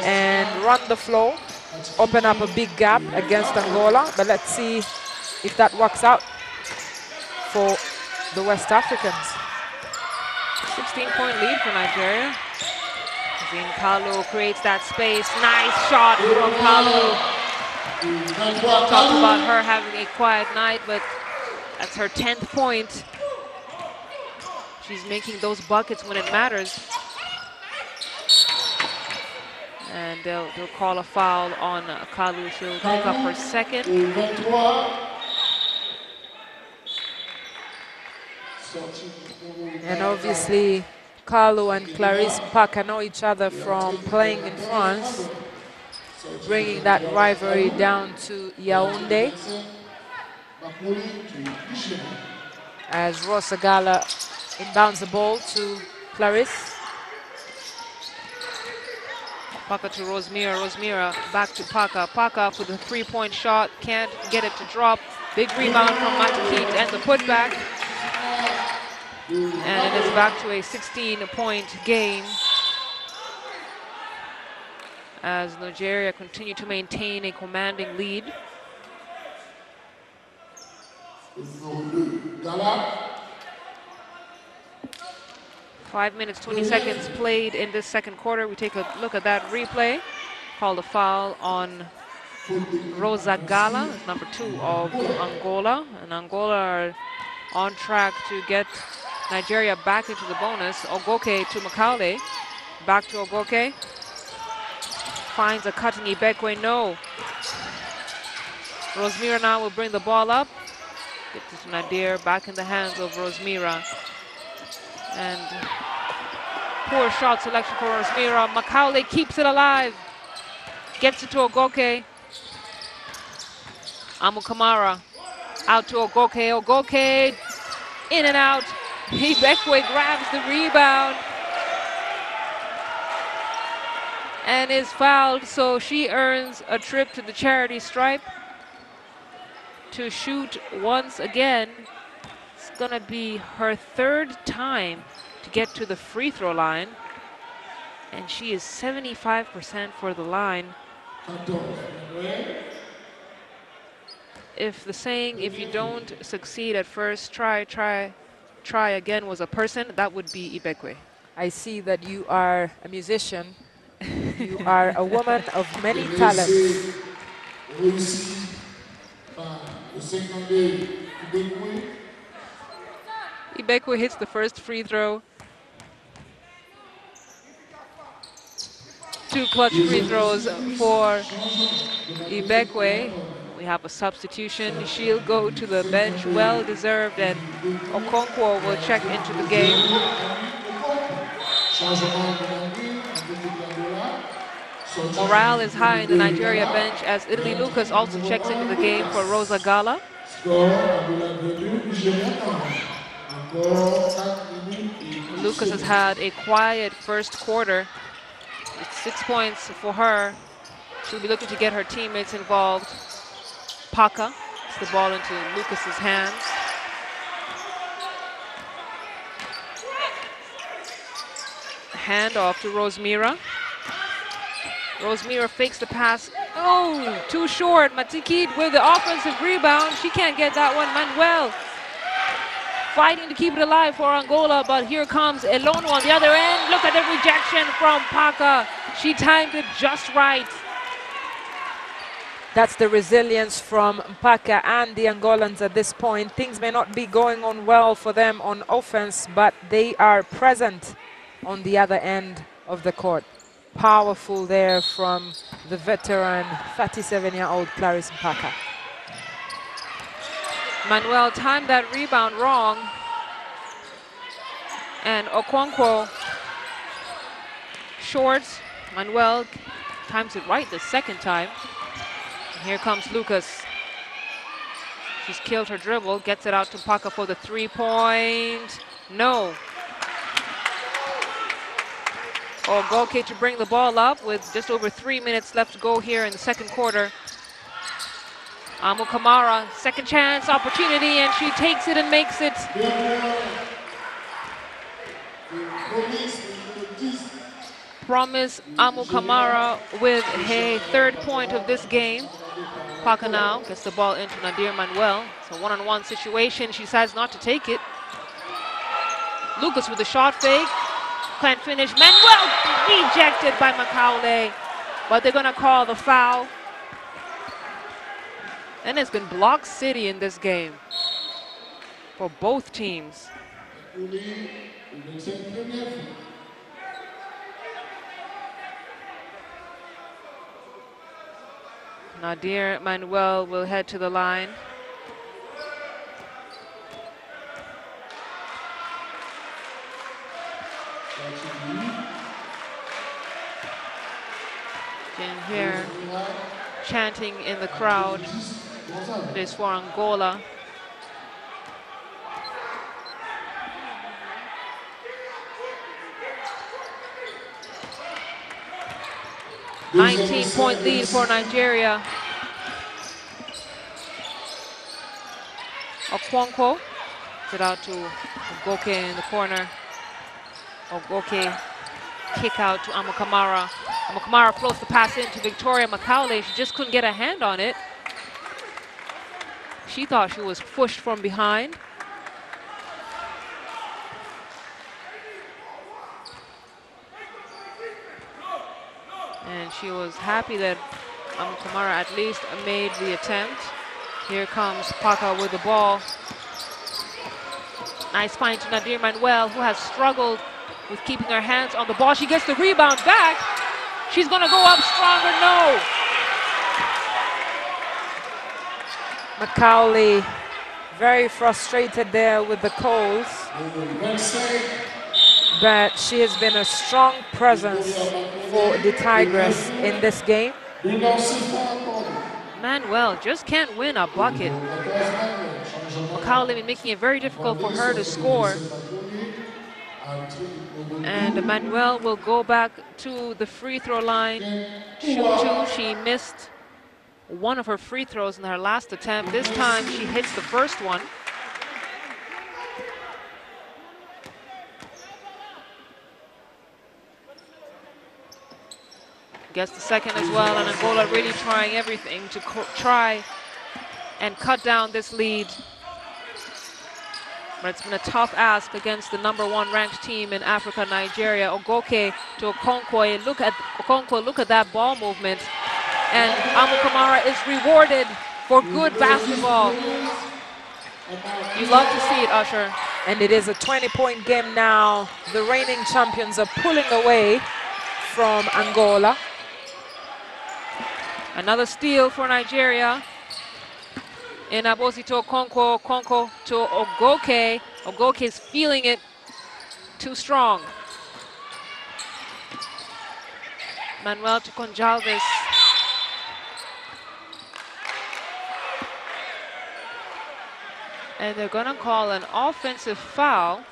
and run the floor, open up a big gap against Angola. But let's see if that works out for the West Africans. 16-point lead for Nigeria. Kalu creates that space. Nice shot from Kalu. Talked about her having a quiet night, but that's her 10th point. She's making those buckets when it matters. And they'll call a foul on Kalu. She'll pick up her second. And obviously, Kalu and Clarisse Mpaka know each other from playing in France, bringing that rivalry down to Yaoundé. As Rosagala inbounds the ball to Clarisse. Mpaka to Rosemira, Rosemira back to Mpaka. Mpaka with a three-point shot, can't get it to drop. Big rebound from Matiquete and the putback. And it is back to a 16-point game as Nigeria continue to maintain a commanding lead. Five minutes, 20 seconds played in this second quarter. We take a look at that replay. Called a foul on Rosagala, number 2 of Angola. And Angola are on track to get Nigeria back into the bonus. Ogoke to Macaulay. Back to Ogoke. Finds a cutting Ibekwe. No. Rosemira now will bring the ball up. Gets it to Nadir. Back in the hands of Rosemira. And poor shot selection for Rosemira. Macaulay keeps it alive. Gets it to Ogoke. Amukamara. Out to Ogoke. Ogoke in and out. Ibekwe grabs the rebound and is fouled, so she earns a trip to the charity stripe to shoot once again. It's gonna be her third time to get to the free throw line, and she is 75% for the line. If the saying, if you don't succeed at first, try again was a person, that would be Ibekwe. I see that you are a musician. You are a woman of many talents. Ibekwe hits the first free throw. 2 clutch free throws for Ibekwe. We have a substitution. She'll go to the bench, well deserved, and Okonkwo will check into the game. Morale is high in the Nigeria bench as Italee Lucas also checks into the game for Rosagala. Lucas has had a quiet first quarter. It's 6 points for her. She'll be looking to get her teammates involved. Mpaka puts the ball into Lucas's hands. Hand off to Rosemira. Rosemira fakes the pass. Oh, too short. Matiquete with the offensive rebound. She can't get that one. Manuel fighting to keep it alive for Angola, but here comes Elonu on the other end. Look at the rejection from Mpaka. She timed it just right. That's the resilience from Mpaka and the Angolans at this point. Things may not be going on well for them on offense, but they are present on the other end of the court. Powerful there from the veteran 37-year-old Clarisse Mpaka. Manuel timed that rebound wrong. And Okonkwo short. Manuel times it right the second time. Here comes Lucas. She's killed her dribble, gets it out to Mpaka for the three-point. No. Ogoke to bring the ball up with just over 3 minutes left to go here in the second quarter. Amukamara, second chance, opportunity, and she takes it and makes it. Promise Amukamara with a third point of this game. Mpaka now gets the ball into Nadir Manuel. It's a one-on-one situation. She decides not to take it. Lucas with a shot fake. plant finish. Manuel rejected by Macaulay, but they're going to call the foul. And it's been block city in this game for both teams. Nadir Manuel will head to the line. Can hear chanting in the crowd. It is for Angola. There's 19-point lead for Nigeria. Okonkwo put out to Ogoke in the corner. Ogoke kick out to Amukamara. Amukamara throws the pass in to Victoria Macaulay. She just couldn't get a hand on it. She thought she was pushed from behind. And she was happy that Amukamara at least made the attempt. Here comes Paka with the ball. Nice find to Nadir Manuel, who has struggled with keeping her hands on the ball. She gets the rebound back. She's going to go up stronger. No. Macaulay very frustrated there with the calls. But she has been a strong presence for the Tigress in this game. Manuel just can't win a bucket. Macaulay making it very difficult for her to score. And Manuel will go back to the free throw line. Shoot, she missed one of her free throws in her last attempt. This time she hits the first one. Gets the second as well, and Angola really trying everything to try and cut down this lead. But it's been a tough ask against the #1 ranked team in Africa, Nigeria. Ogoke to Okonkwo. Look at Okonkwo, look at that ball movement. And Amukamara is rewarded for good basketball. You love to see it, Usher. And it is a 20-point game now. The reigning champions are pulling away from Angola. Another steal for Nigeria. Enabosi to Okonkwo, Okonkwo to Ogoke. Ogoke is feeling it, too strong. Manuel to Gonçalves. And they're gonna call an offensive foul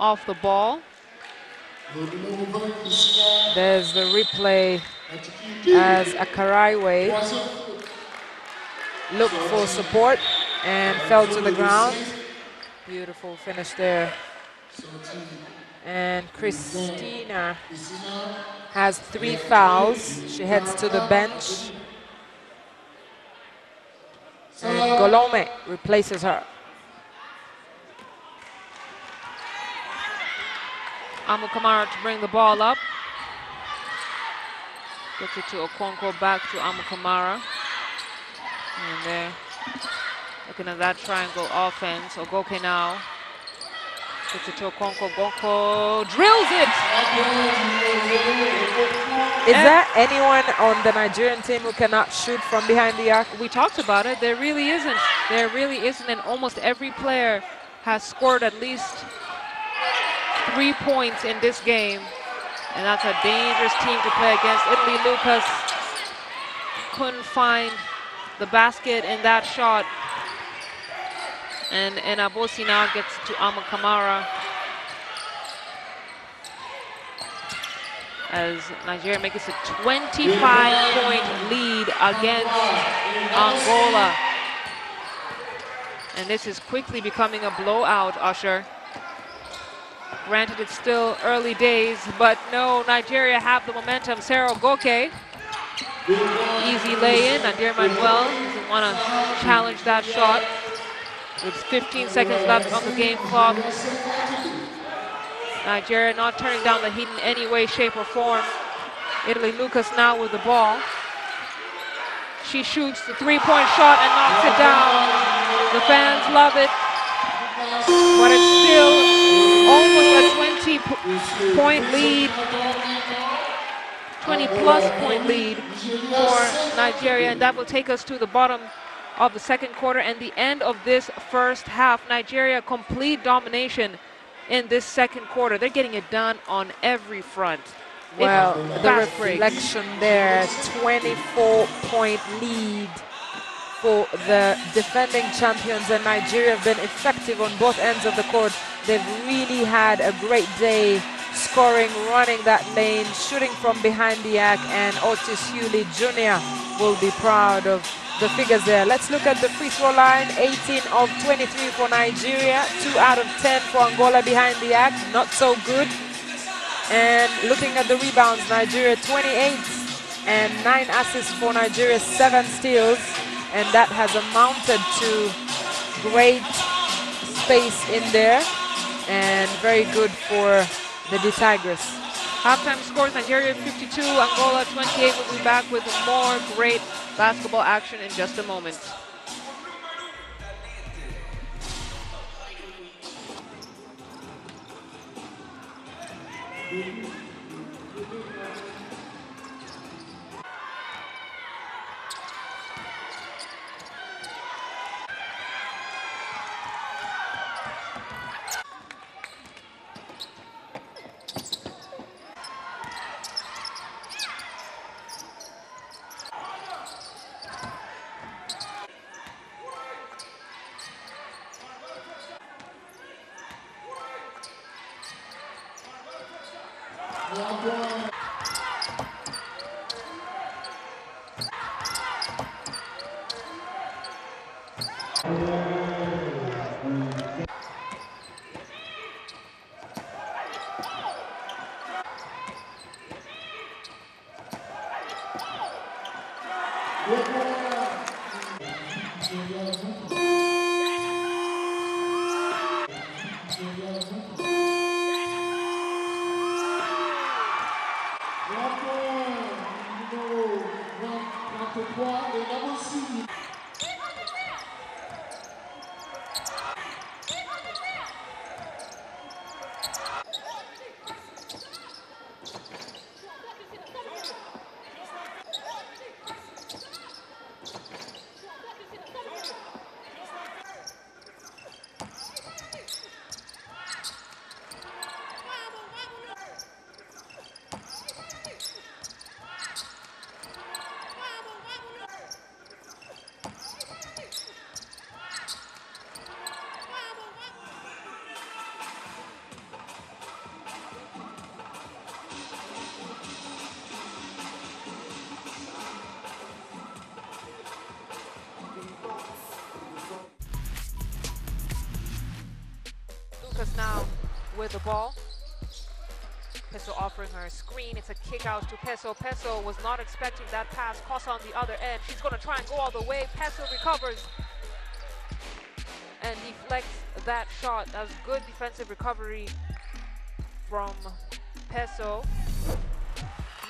off the ball. There's the replay as Akaraiwe looked for support and fell to the ground. Beautiful finish there. And Cristina has 3 fouls. She heads to the bench. And Golome replaces her. Amukamara to bring the ball up. Gets it to Okonkwo, back to Amukamara. And there, looking at that triangle offense. Ogoke now. Gets it to Okonkwo. Okonkwo drills it! Is there anyone on the Nigerian team who cannot shoot from behind the arc? We talked about it. There really isn't. There really isn't. And almost every player has scored at least 3 points in this game, and that's a dangerous team to play against. Italee Lucas couldn't find the basket in that shot, and Enabosi now gets to Amukamara as Nigeria makes a 25-point lead against Angola, and this is quickly becoming a blowout, Usher. Granted, it's still early days, but no, Nigeria have the momentum. Sarah Ogoke, easy lay-in. Nadir Manuel doesn't want to challenge that shot. With 15 seconds left on the game clock. Nigeria not turning down the heat in any way, shape, or form. Italee Lucas now with the ball. She shoots the three-point shot and knocks it down. The fans love it. But it's still almost a 20-point lead, 20-plus-point lead for Nigeria. And that will take us to the bottom of the second quarter and the end of this first half. Nigeria, complete domination in this second quarter. They're getting it done on every front. Well, the reflection there, 24-point lead for the defending champions, and Nigeria have been effective on both ends of the court. They've really had a great day scoring, running that lane, shooting from behind the arc, and Otis Hughley Jr. will be proud of the figures there. Let's look at the free throw line. 18 of 23 for Nigeria, 2 out of 10 for Angola behind the arc, not so good. And looking at the rebounds, Nigeria 28 and 9 assists for Nigeria, 7 steals, and that has amounted to great space in there and very good for the Tigers. Halftime scores: Nigeria 52, Angola 28. We'll be back with more great basketball action in just a moment. Now with the ball, Peso offering her a screen. It's a kick out to Peso. Peso was not expecting that pass. Costa on the other end. She's going to try and go all the way. Peso recovers and deflects that shot. That was good defensive recovery from Peso.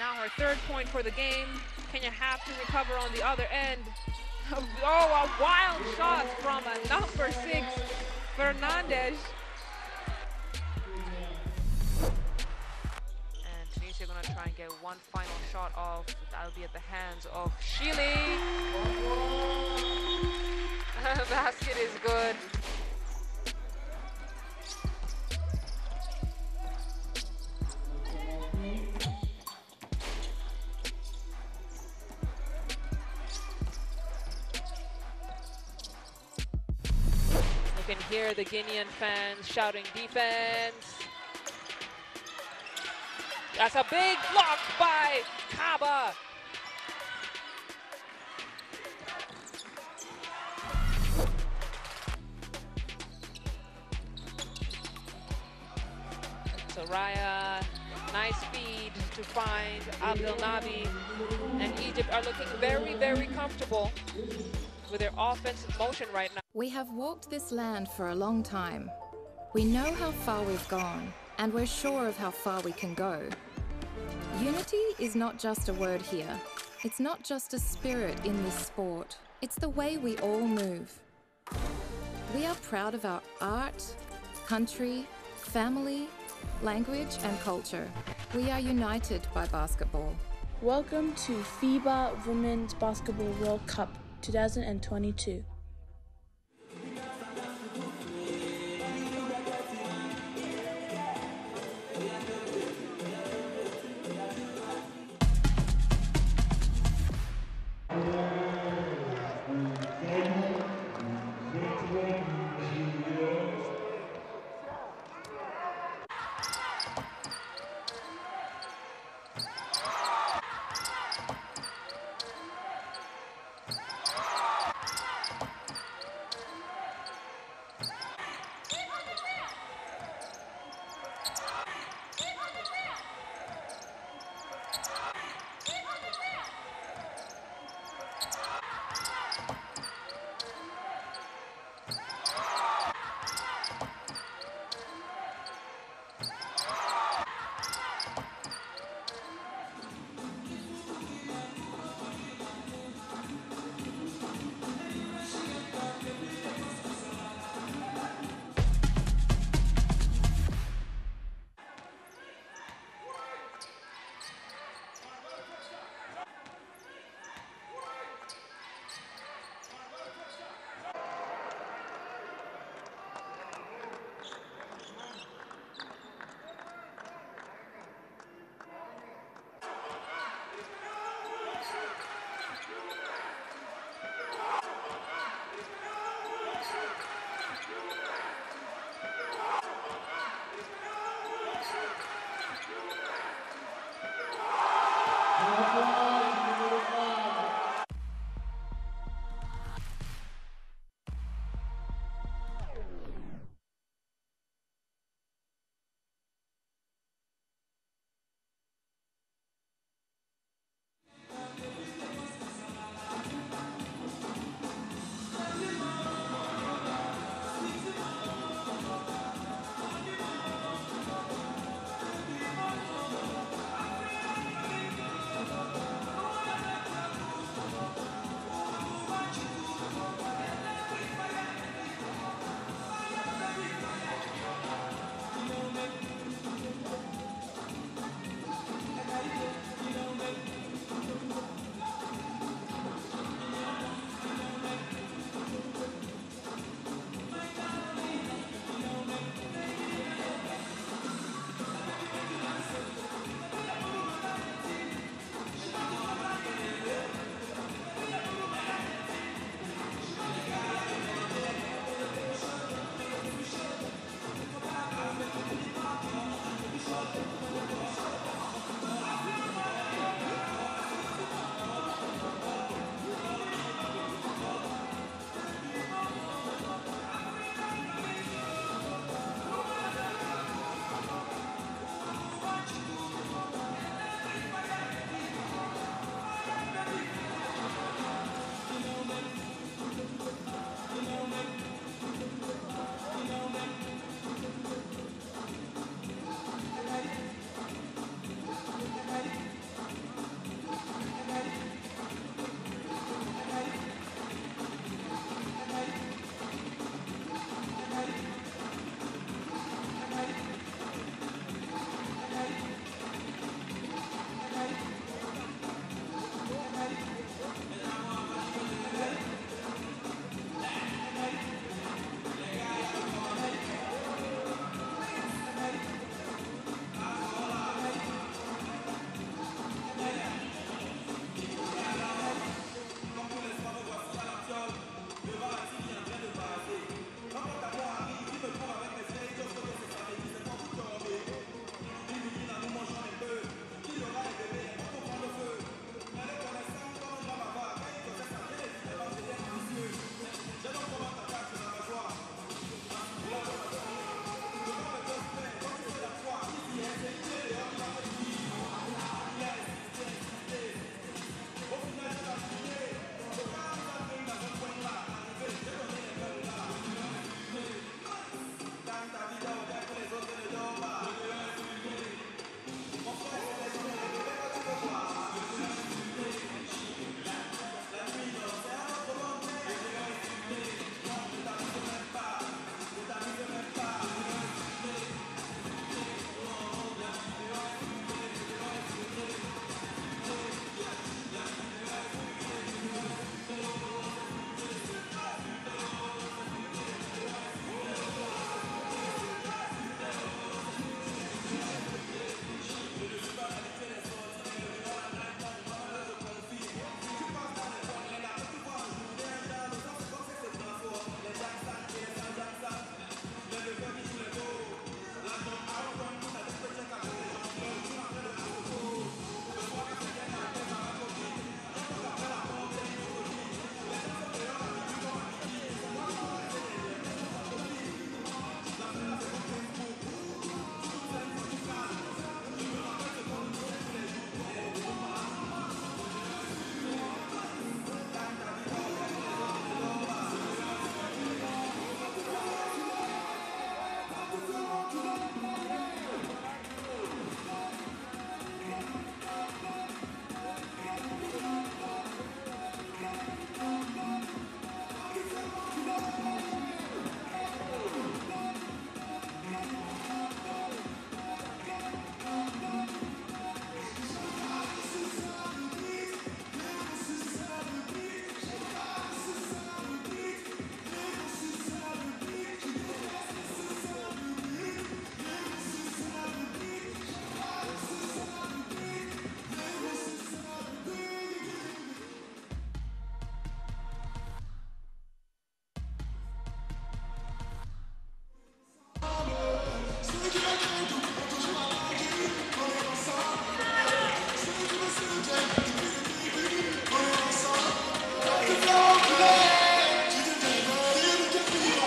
Now her third point for the game. Kenya have to recover on the other end. Oh, a wild shot from a number 6, Fernandez. Going to try and get one final shot off. That'll be at the hands of Shili. Oh. Basket is good. You can hear the Guinean fans shouting defense. That's a big block by Kaba. Soraya, nice feed to find Abdel Nabi. And Egypt are looking very, very comfortable with their offensive motion right now. We have walked this land for a long time. We know how far we've gone. and we're sure of how far we can go. Unity is not just a word here. It's not just a spirit in this sport. It's the way we all move. We are proud of our art, country, family, language and culture. We are united by basketball. Welcome to FIBA Women's Basketball World Cup 2022.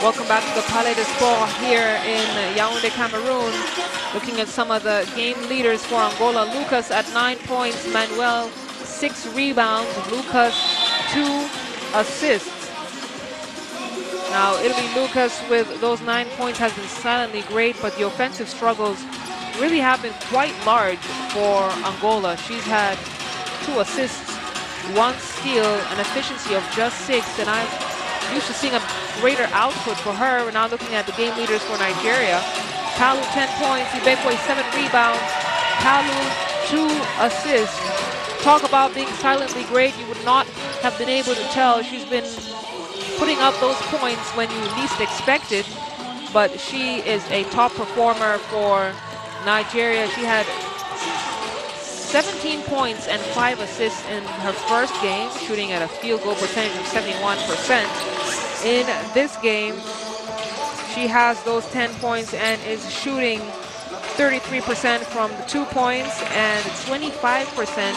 Welcome back to the Palais des Sports here in Yaoundé, Cameroon. Looking at some of the game leaders for Angola. Lucas at 9 points, Manuel 6 rebounds, Lucas 2 assists. Now Italee Lucas with those 9 points has been silently great, but the offensive struggles really have been quite large for Angola. She's had 2 assists, 1 steal, an efficiency of just 6, and I'm used to seeing a greater output for her. We're now looking at the game leaders for Nigeria. Kalu 10 points, Ibekwe 7 rebounds, Kalu 2 assists. Talk about being silently great. You would not have been able to tell. She's been putting up those points when you least expected, but she is a top performer for Nigeria. She had 17 points and 5 assists in her first game, shooting at a field goal percentage of 71%. In this game, she has those 10 points and is shooting 33% from the 2 points and 25%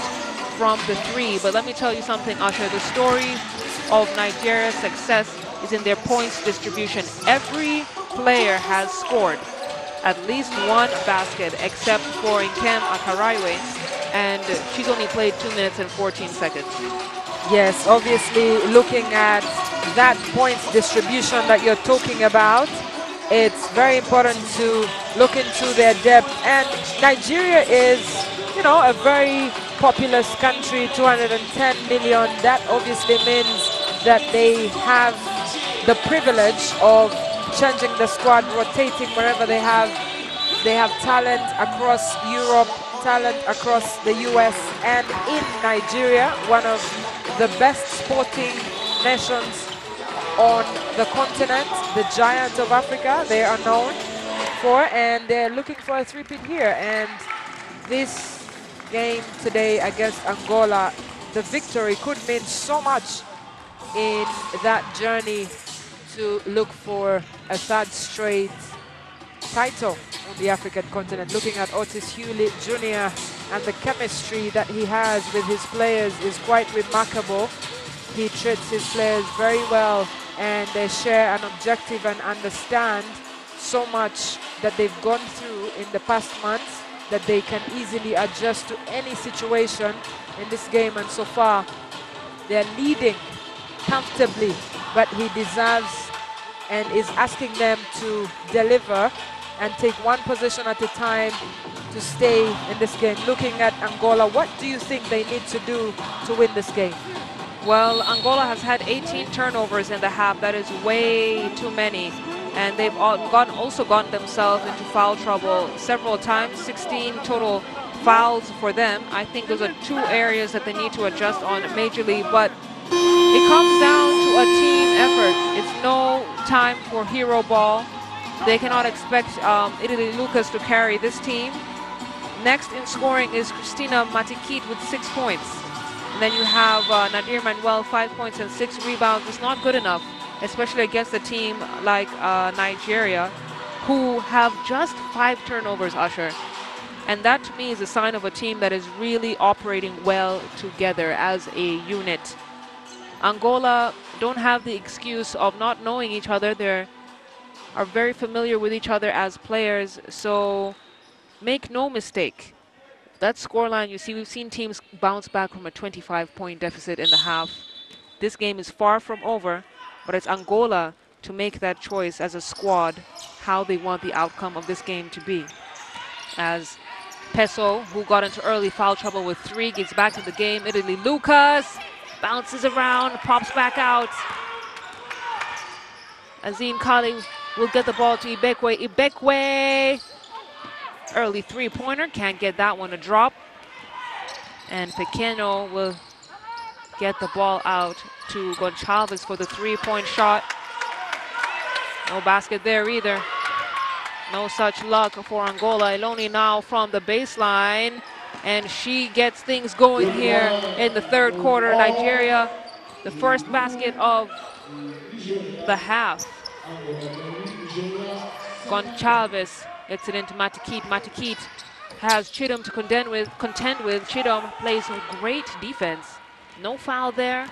from the 3. But let me tell you something, Asha, the story of Nigeria's success is in their points distribution. Every player has scored at least 1 basket, except for Nkem Akaraiwe, and she's only played 2 minutes and 14 seconds. Yes, obviously, looking at that points distribution that you're talking about, it's very important to look into their depth. And Nigeria is, you know, a very populous country, 210 million. That obviously means that they have the privilege of changing the squad, rotating wherever they have. They have talent across Europe, talent across the US, and in Nigeria, one of the best sporting nations on the continent, the giants of Africa, they are known for, and they're looking for a three-peat here. And this game today against Angola, the victory could mean so much in that journey to look for a 3rd straight title on the African continent. Looking at Otis Hughley Jr. and the chemistry that he has with his players is quite remarkable. He treats his players very well, and they share an objective and understand so much that they've gone through in the past months that they can easily adjust to any situation in this game. And so far, they're leading comfortably, but he deserves and is asking them to deliver and take one position at a time to stay in this game. Looking at Angola, what do you think they need to do to win this game? Well, Angola has had 18 turnovers in the half. That is way too many. And they've also gotten themselves into foul trouble several times, 16 total fouls for them. I think those are 2 areas that they need to adjust on majorly, but it comes down to a team effort. It's no time for hero ball. They cannot expect Italee Lucas to carry this team. Next in scoring is Cristina Matiquete with 6 points. And then you have Nadir Manuel, 5 points and 6 rebounds. It's not good enough, especially against a team like Nigeria, who have just 5 turnovers, Asher. And that to me is a sign of a team that is really operating well together as a unit. Angola don't have the excuse of not knowing each other. They are very familiar with each other as players, so make no mistake. That scoreline, you see, we've seen teams bounce back from a 25-point deficit in the half. This game is far from over, but it's Angola to make that choice as a squad, how they want the outcome of this game to be. As Peso, who got into early foul trouble with 3, gets back to the game. Italee Lucas bounces around, pops back out. Ezinne Kalu will get the ball to Ibekwe. Ibekwe, early 3-pointer, can't get that one to drop. And Pequeno will get the ball out to Gonçalves for the 3-point shot. No basket there either. No such luck for Angola. Eloni now from the baseline, and she gets things going here in the 3rd quarter. Nigeria, the 1st basket of the half. Gonçalves gets it into Matiquete. Matiquete has Chidom to contend with. Chidom plays some great defense. No foul there.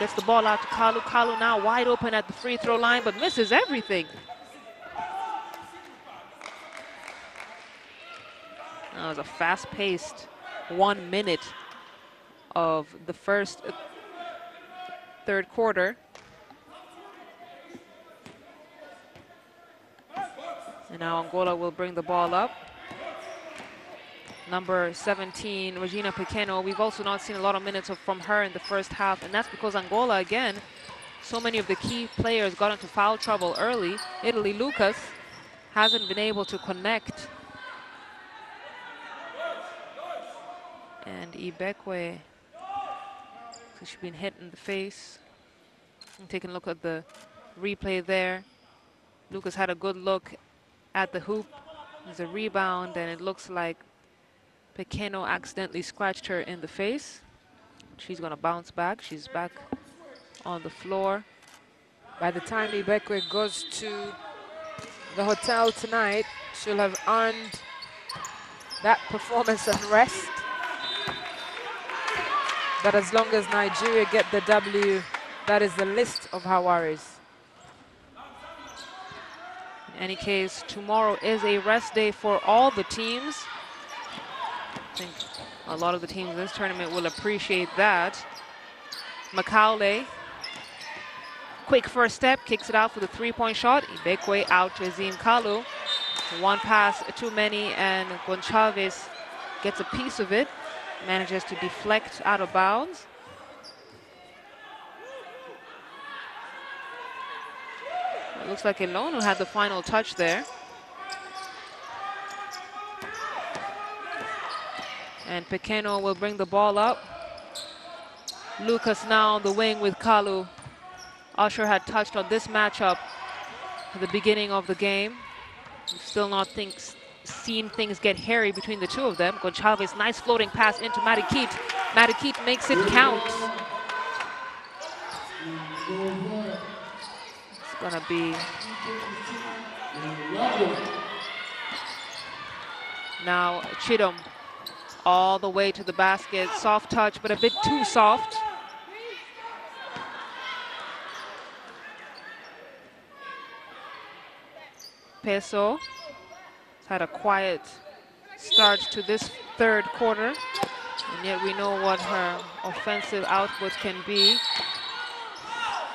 Gets the ball out to Kalu. Kalu now wide open at the free throw line, but misses everything. That was a fast-paced 1 minute of the first third quarter. And now Angola will bring the ball up. Number 17, Regina Pequeno. We've also not seen a lot of minutes from her in the first half, and that's because Angola, again, so many of the key players got into foul trouble early. Italee Lucas hasn't been able to connect. And Ibekwe, she's been hit in the face. And taking a look at the replay there. Lucas had a good look at the hoop. There's a rebound, and it looks like Pequeno accidentally scratched her in the face. She's going to bounce back. She's back on the floor. By the time Ibekwe goes to the hotel tonight, she'll have earned that performance and rest. But as long as Nigeria get the W, that is the list of her worries. In any case, tomorrow is a rest day for all the teams. I think a lot of the teams in this tournament will appreciate that. Macaulay, quick first step, kicks it out for the three-point shot. Ibekwe out to Ezinne Kalu. One pass too many, and Gonçalves gets a piece of it. Manages to deflect out of bounds. It looks like Elonu had the final touch there. And Pequeno will bring the ball up. Lucas now on the wing with Kalu. Usher had touched on this matchup at the beginning of the game. Still not thinks. Seen things get hairy between the two of them. Gonçalves, nice floating pass into Matiquete. Matiquete makes it count. It's gonna be now Chidom all the way to the basket. Soft touch, but a bit too soft. Peso had a quiet start to this third quarter, and yet we know what her offensive output can be.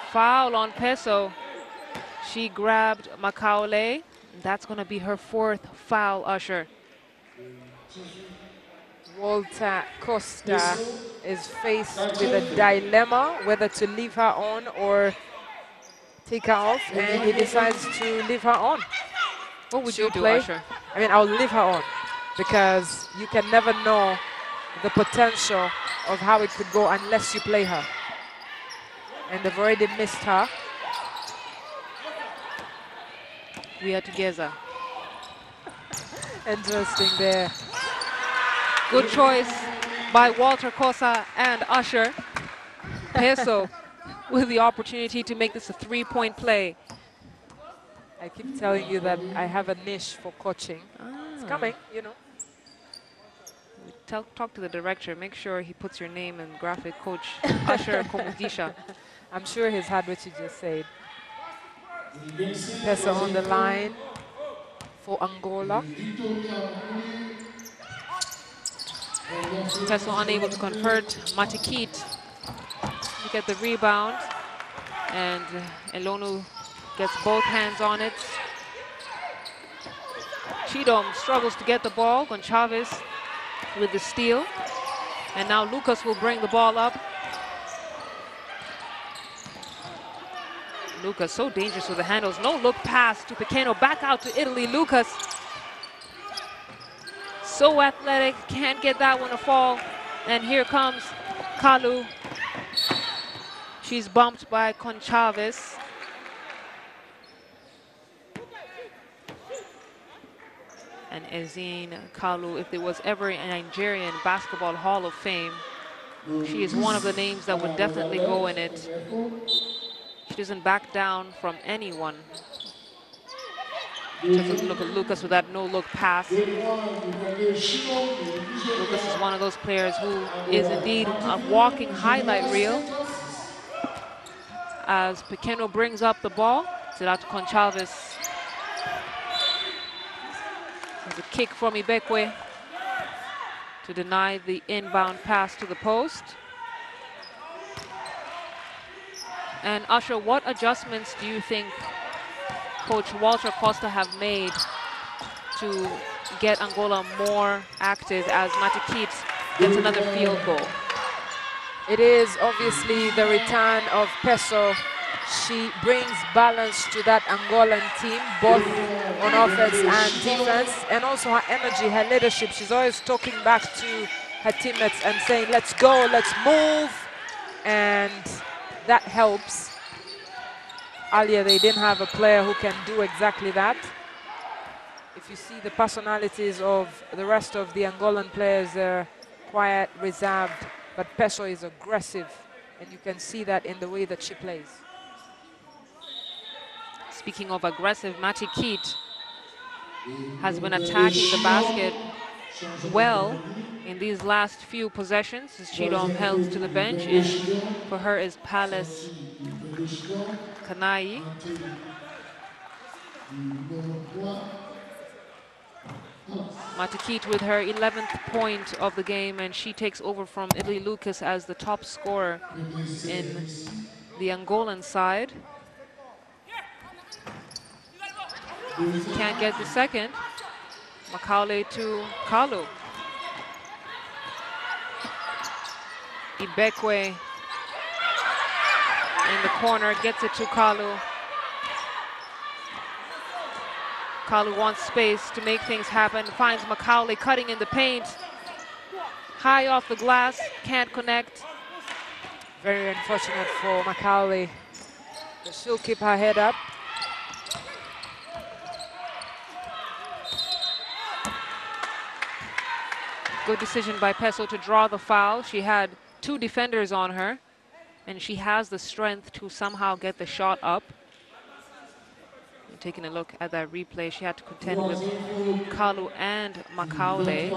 Foul on Peso. She grabbed Macaulay. That's going to be her fourth foul, Usher. Walter Costa is faced with a dilemma whether to leave her on or take her off, and he decides to leave her on. What would you do, Usher? I mean, I'll leave her on because you can never know the potential of how it could go unless you play her. And they've already missed her. We are together. Interesting there. Good choice by Walter Costa and Usher. Peso with the opportunity to make this a three-point play. I keep telling you that I have a niche for coaching. Ah. It's coming, you know. Talk to the director. Make sure he puts your name and graphic coach, Asha Komugisha. I'm sure he's had what you just said. Peso on the line for Angola. Peso unable to convert. Matiquete to get the rebound. And Elonu gets both hands on it. Chidom struggles to get the ball. Gonçalves with the steal. And now Lucas will bring the ball up. Lucas so dangerous with the handles. No look pass to Pequeno. Back out to Italee Lucas. So athletic. Can't get that one to fall. And here comes Kalu. She's bumped by Gonçalves. And Ezinne Kalu, if there was ever a Nigerian Basketball Hall of Fame, she is one of the names that would definitely go in it. She doesn't back down from anyone. Just look at Lucas with that no-look pass. Lucas is one of those players who is indeed a walking highlight reel. as Pequeno brings up the ball. So that's Gonçalves. There's a kick from Ibekwe to deny the inbound pass to the post. And Asha, what adjustments do you think Coach Walter Costa have made to get Angola more active as Matiquete gets another field goal? It is obviously the return of Peso. She brings balance to that Angolan team, both on offense and defense, and also her energy, her leadership. She's always talking back to her teammates and saying, let's go, let's move. And that helps. Earlier, they didn't have a player who can do exactly that. If you see the personalities of the rest of the Angolan players, they're quiet, reserved, but Peso is aggressive, and you can see that in the way that she plays. Speaking of aggressive, Matiquete has been attacking the basket well in these last few possessions, as Chidom held to the bench, and for her is Pallas Kunai. Matiquete with her 11th point of the game, and she takes over from Italee Lucas as the top scorer in the Angolan side. Can't get the second. Macaulay to Kalu. Ibekwe in the corner, gets it to Kalu. Kalu wants space to make things happen, finds Macaulay cutting in the paint. High off the glass, can't connect. Very unfortunate for Macaulay. But she'll keep her head up. Good decision by Peso to draw the foul. She had two defenders on her, and she has the strength to somehow get the shot up. Taking a look at that replay, she had to contend with Kalu and Macaulay.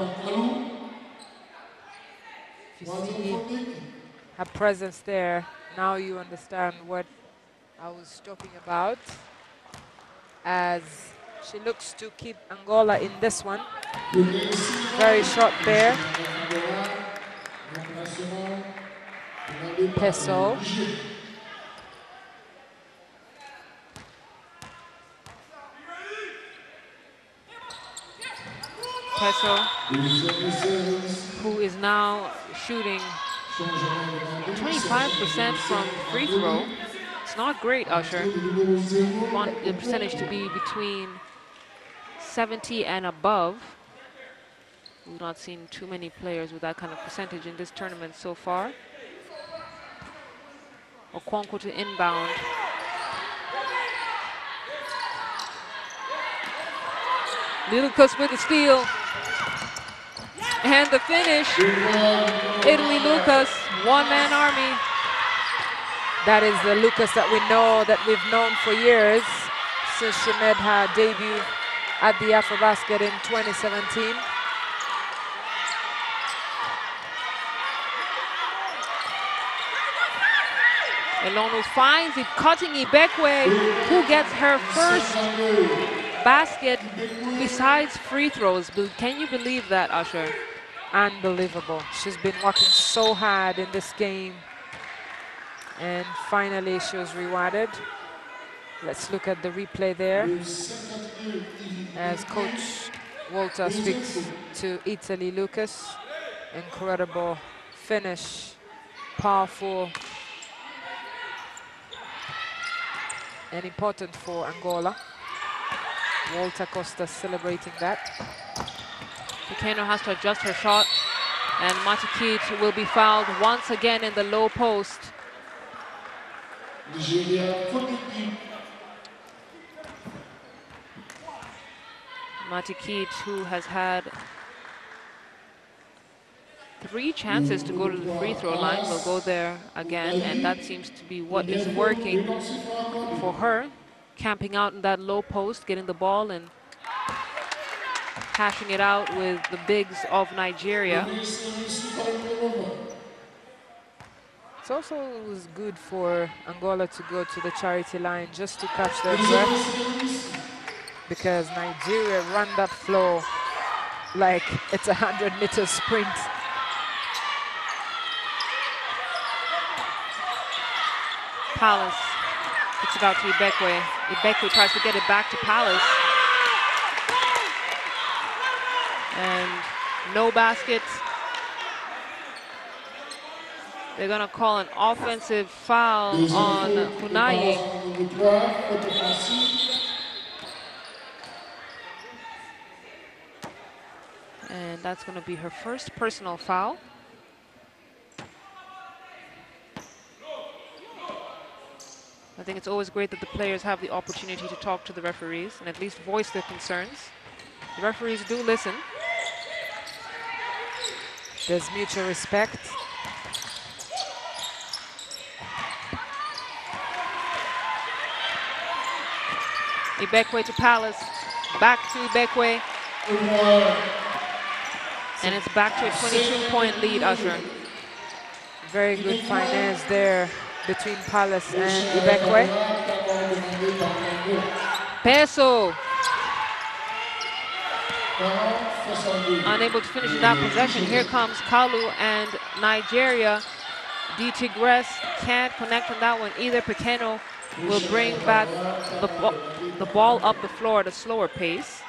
If you see her presence there, now you understand what I was talking about, as she looks to keep Angola in this one. Very short there. Peso. Peso, who is now shooting 25% from free throw. It's not great, Usher. We want the percentage to be between 70 and above. We've not seen too many players with that kind of percentage in this tournament so far. Okonkwo to inbound. Lucas with the steal. And the finish, Italee Lucas, one-man army. That is the Lucas that we know, that we've known for years, since she made her debut at the AfroBasket in 2017. Elonu finds it, cutting Ibekwe, who gets her first basket besides free throws. Can you believe that, Asher? Unbelievable. She's been working so hard in this game, and finally she was rewarded. Let's look at the replay there as Coach Walter speaks to Italee Lucas. Incredible finish, powerful and important for Angola. Walter Costa celebrating that. Pequeno has to adjust her shot, and Matiquete will be fouled once again in the low post. Matiquete, who has had three chances to go to the free throw line, will go there again, and that seems to be what is working for her. Camping out in that low post, getting the ball and hashing it out with the bigs of Nigeria. It's also was good for Angola to go to the charity line just to catch their breath, because Nigeria ran that floor like it's a 100-meter sprint. Pallas puts it out to Ibekwe. Ibekwe tries to get it back to Pallas. And no basket. They're going to call an offensive foul on Kunai. And that's going to be her first personal foul. I think it's always great that the players have the opportunity to talk to the referees and at least voice their concerns. The referees do listen. There's mutual respect. Ibekwe to Pallas, back to Ibekwe, and it's back to a 22-point lead, Usher. Very good finance there between Pallas and Ibekwe. Peso, unable to finish that possession. Here comes Kalu and Nigeria. DeTigres can't connect on that one either. Pequeno will bring back the ball up the floor at a slower pace.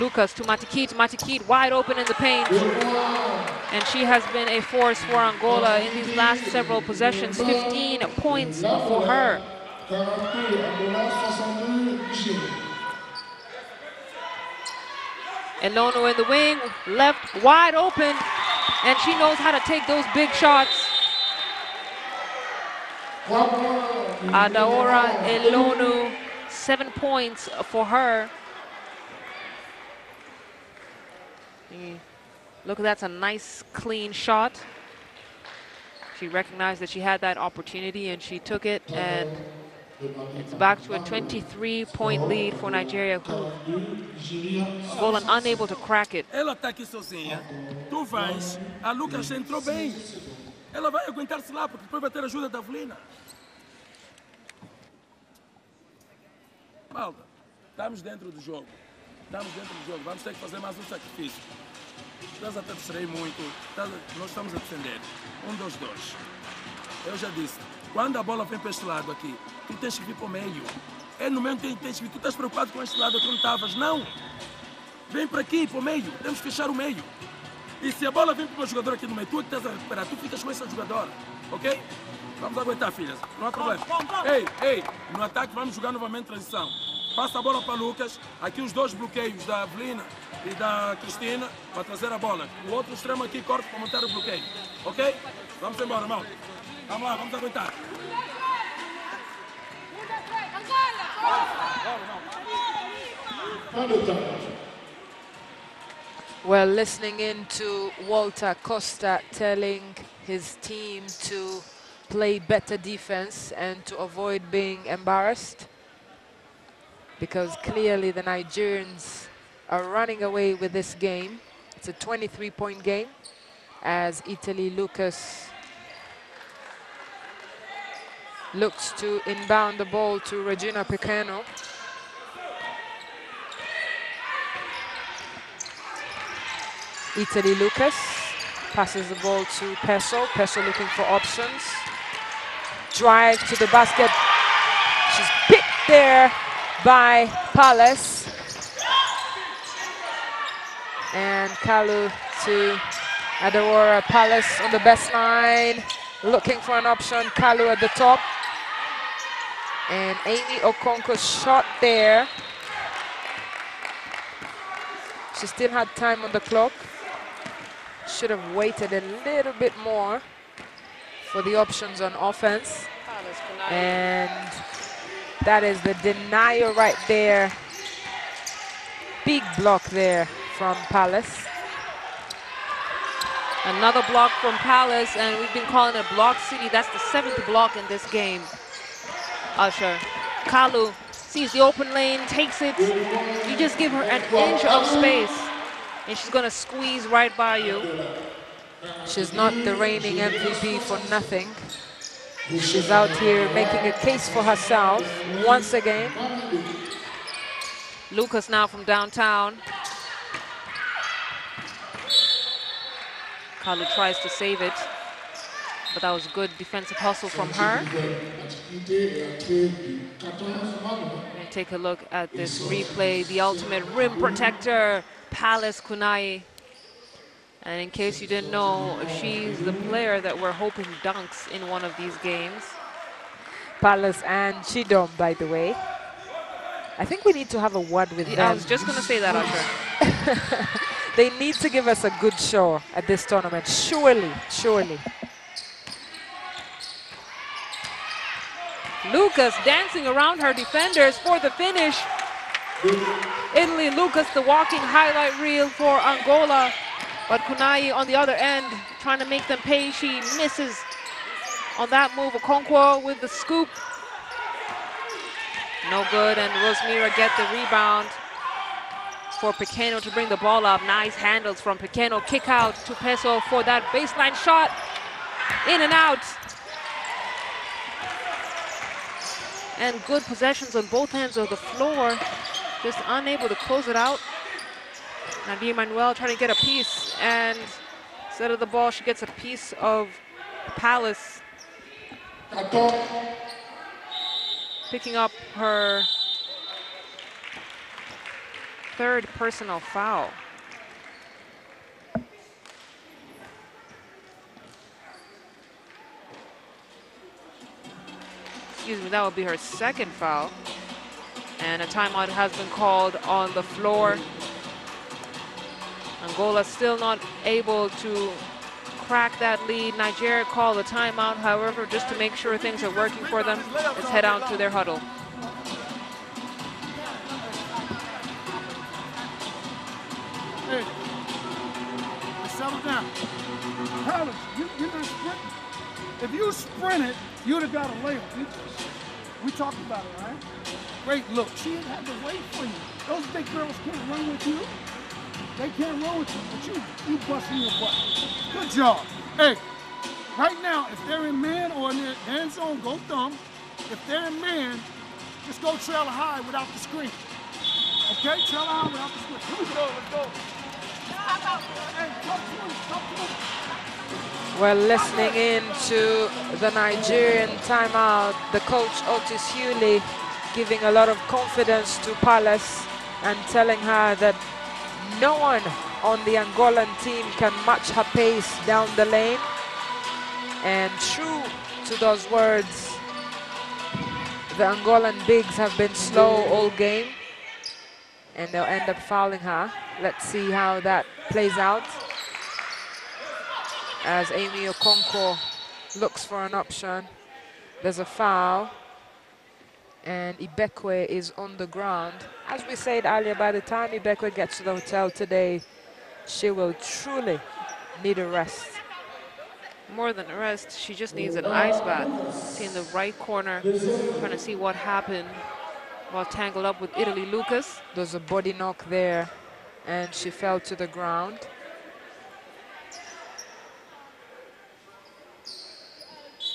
Lucas to Matiquete. Matiquete wide open in the paint. And she has been a force for Angola in these last several possessions. 15 points for her. Elonu in the wing, left wide open. And she knows how to take those big shots. Adora Elonu, 7 points for her. Look, that's a nice, clean shot. She recognized that she had that opportunity, and she took it. And it's back to a 23-point lead for Nigeria, who Angola unable to crack it. Ela tá aqui sozinha. Tu vais. A Lucas entrou bem. Ela vai aguentar-se lá porque depois vai ter ajuda da Avelina. Malta, estamos dentro do jogo. Estamos dentro do jogo. Vamos ter que fazer mais sacrifício. Estás a terceira muito. Nós estamos a defender. 1, 2, 2. Eu já disse. Quando a bola vem para este lado aqui, tu tens que vir para o meio. É no meio que tens que vir. Tu estás preocupado com este lado que não estavas. Não! Vem para aqui, para o meio. Temos que fechar o meio. E se a bola vem para o jogador aqui no meio, tu é que estás a recuperar. Tu ficas com essa jogadora, ok? Vamos aguentar, filhas. Não há problema. Ei! No ataque vamos jogar novamente transição. Passa a bola para Lucas. Aqui os dois bloqueios da Avelina e da Cristina para trazer a bola. O outro extremo aqui corta para montar o bloqueio, ok? Vamos embora, irmão. Vamos lá, vamos aguentar. Well, listening in to Walter Costa telling his team to play better defense and to avoid being embarrassed, because clearly the Nigerians are running away with this game. It's a 23-point game as Italee Lucas looks to inbound the ball to Regina Pequeno. Italee Lucas passes the ball to Peso. Peso looking for options. Drive to the basket. She's picked there by Pallas. And Kalu to Adora. Pallas on the baseline, looking for an option. Kalu at the top. And Amy Okonkwo shot there. She still had time on the clock. Should have waited a little bit more for the options on offense. And that is the denial right there. Big block there from Pallas. Another block from Pallas, and we've been calling it Block City. That's the 7th block in this game, Usher. Kalu sees the open lane, takes it. You just give her an inch of space. and she's going to squeeze right by you. She's not the reigning MVP for nothing. She's out here making a case for herself once again. Lucas now from downtown. Kalu tries to save it, but that was good defensive hustle from her. And take a look at this replay, the ultimate rim protector, Pallas Kunai. And in case you didn't know, she's the player that we're hoping dunks in one of these games. Pallas and Chidom, by the way. I think we need to have a word with them. I was just going to say that, Asha. They need to give us a good show at this tournament, surely, surely. Lucas dancing around her defenders for the finish. Italee Lucas, the walking highlight reel for Angola. But Kunai on the other end, trying to make them pay. She misses on that move. Okonkwo with the scoop. No good, and Rosemira get the rebound for Pequeno to bring the ball up. Nice handles from Pequeno. Kick out to Peso for that baseline shot. In and out. And good possessions on both ends of the floor. Just unable to close it out. Nadir Manuel trying to get a piece, and instead of the ball, she gets a piece of Pallas. Picking up her third personal foul. Excuse me, that would be her second foul. And a timeout has been called on the floor. Angola still not able to crack that lead. Nigeria called a timeout, however, just to make sure things are working for them. Let's head out to their huddle. Settle down. Pallas, you're not sprinting. If you sprinted, you'd have got a layup. We talked about it, right? Great look. She had to wait for you. Those big girls can't run with you. They can't roll with you, but you busting your butt. Good job. Hey, right now, if they're in man or in their hands on, go thumb. If they're in man, just go trailer high without the screen. Okay, trailer high without the screen. Let's go, let's go. Hey, we're listening in to the Nigerian timeout. The coach, Otis Hughley, giving a lot of confidence to Pallas and telling her that no one on the Angolan team can match her pace down the lane. And true to those words, the Angolan bigs have been slow all game, and they'll end up fouling her. Let's see how that plays out as Amy Okonkwo looks for an option. There's a foul, and Ibekwe is on the ground. As we said earlier, by the time Ibekwe gets to the hotel today, she will truly need a rest. More than a rest, she just needs an ice bath. See in the right corner, trying to see what happened while tangled up with Italee Lucas. There's a body knock there, and she fell to the ground.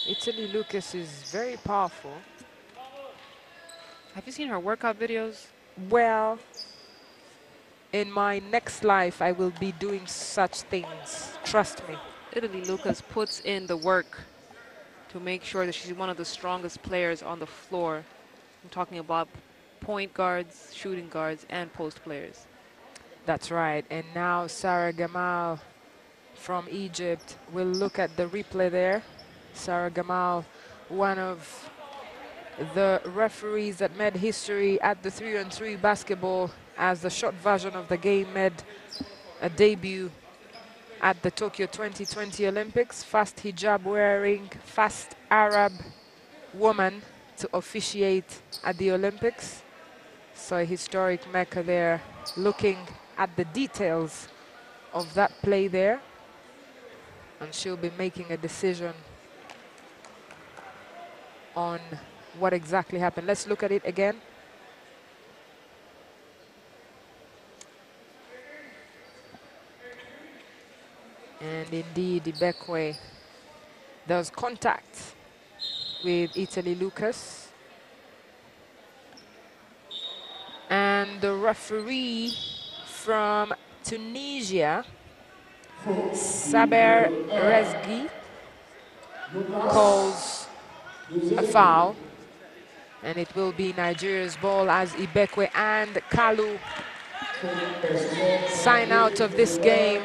Italee Lucas is very powerful. Have you seen her workout videos? Well, in my next life, I will be doing such things. Trust me. Italee Lucas puts in the work to make sure that she's one of the strongest players on the floor. I'm talking about point guards, shooting guards, and post players. That's right. And now Sarah Gamal from Egypt will look at the replay there. Sarah Gamal, one of the referees that made history at the 3-on-3 basketball, as the short version of the game made a debut at the Tokyo 2020 Olympics. First hijab wearing, first Arab woman to officiate at the Olympics. So a historic maker there, looking at the details of that play there. And she'll be making a decision on what exactly happened. Let's look at it again. And indeed, Ibekwe, there was contact with Italee Lucas. And the referee from Tunisia, Saber Rezgui, calls a foul. And it will be Nigeria's ball as Ibekwe and Kalu sign out of this game.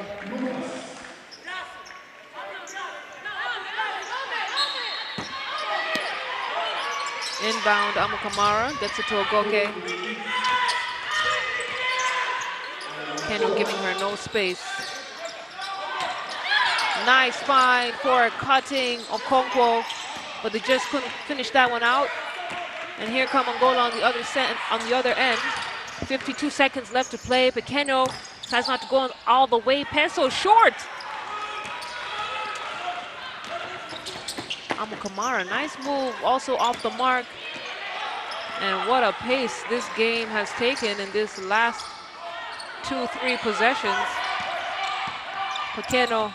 Inbound, Amukamara gets it to Ogoke. Kenu giving her no space. Nice find for cutting Okonkwo, but they just couldn't finish that one out. And here come Angola on the other end. 52 seconds left to play. Pequeno tries not to go all the way. Peso short. Amukamara, nice move, also off the mark. And what a pace this game has taken in this last two, three possessions. Pequeno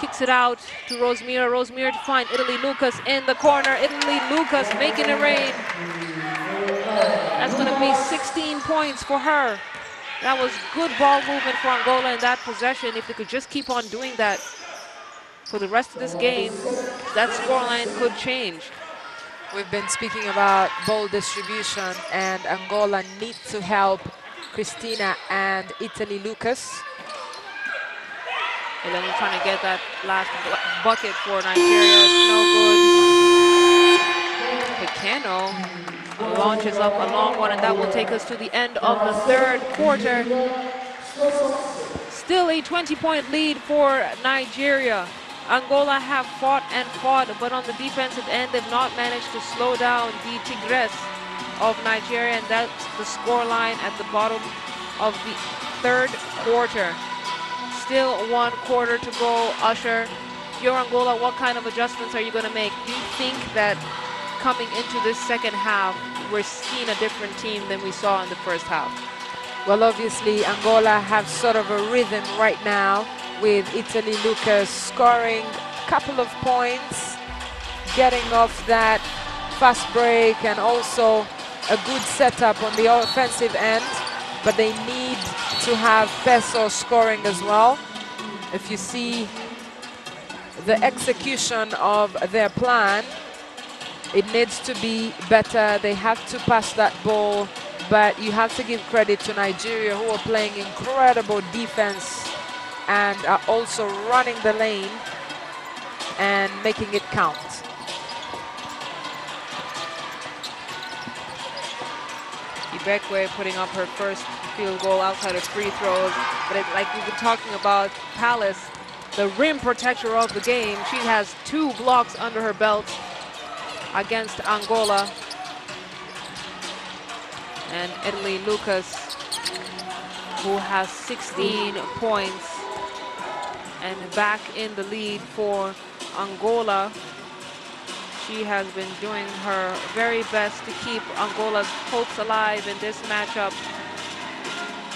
kicks it out to Rosemira. Rosemira to find Italee Lucas in the corner. Italee Lucas making it rain. That's going to be 16 points for her. That was good ball movement for Angola in that possession. If they could just keep on doing that for the rest of this game, that scoreline could change. We've been speaking about ball distribution, and Angola need to help Cristina and Italee Lucas. And then we're trying to get that last bucket for Nigeria. It's no good. Pequeno launches up a long one, and that will take us to the end of the third quarter. Still a 20-point lead for Nigeria. Angola have fought and fought, but on the defensive end, they've not managed to slow down the Tigres of Nigeria, and that's the scoreline at the bottom of the third quarter. Still one quarter to go, Usher. If you're Angola, what kind of adjustments are you going to make? Do you think that coming into this second half, we're seeing a different team than we saw in the first half? Well, obviously, Angola have sort of a rhythm right now with Italee Lucas scoring a couple of points, getting off that fast break, and also a good setup on the offensive end. But they need to have Peso scoring as well. If you see the execution of their plan, it needs to be better. They have to pass that ball, but you have to give credit to Nigeria, who are playing incredible defense and are also running the lane and making it count. Ibekwe putting up her first field goal outside of free throws, but like we've been talking about, Pallas, the rim protector of the game, she has two blocks under her belt against Angola. And Italee Lucas, who has 16 points and back in the lead for Angola. She has been doing her very best to keep Angola's hopes alive in this matchup,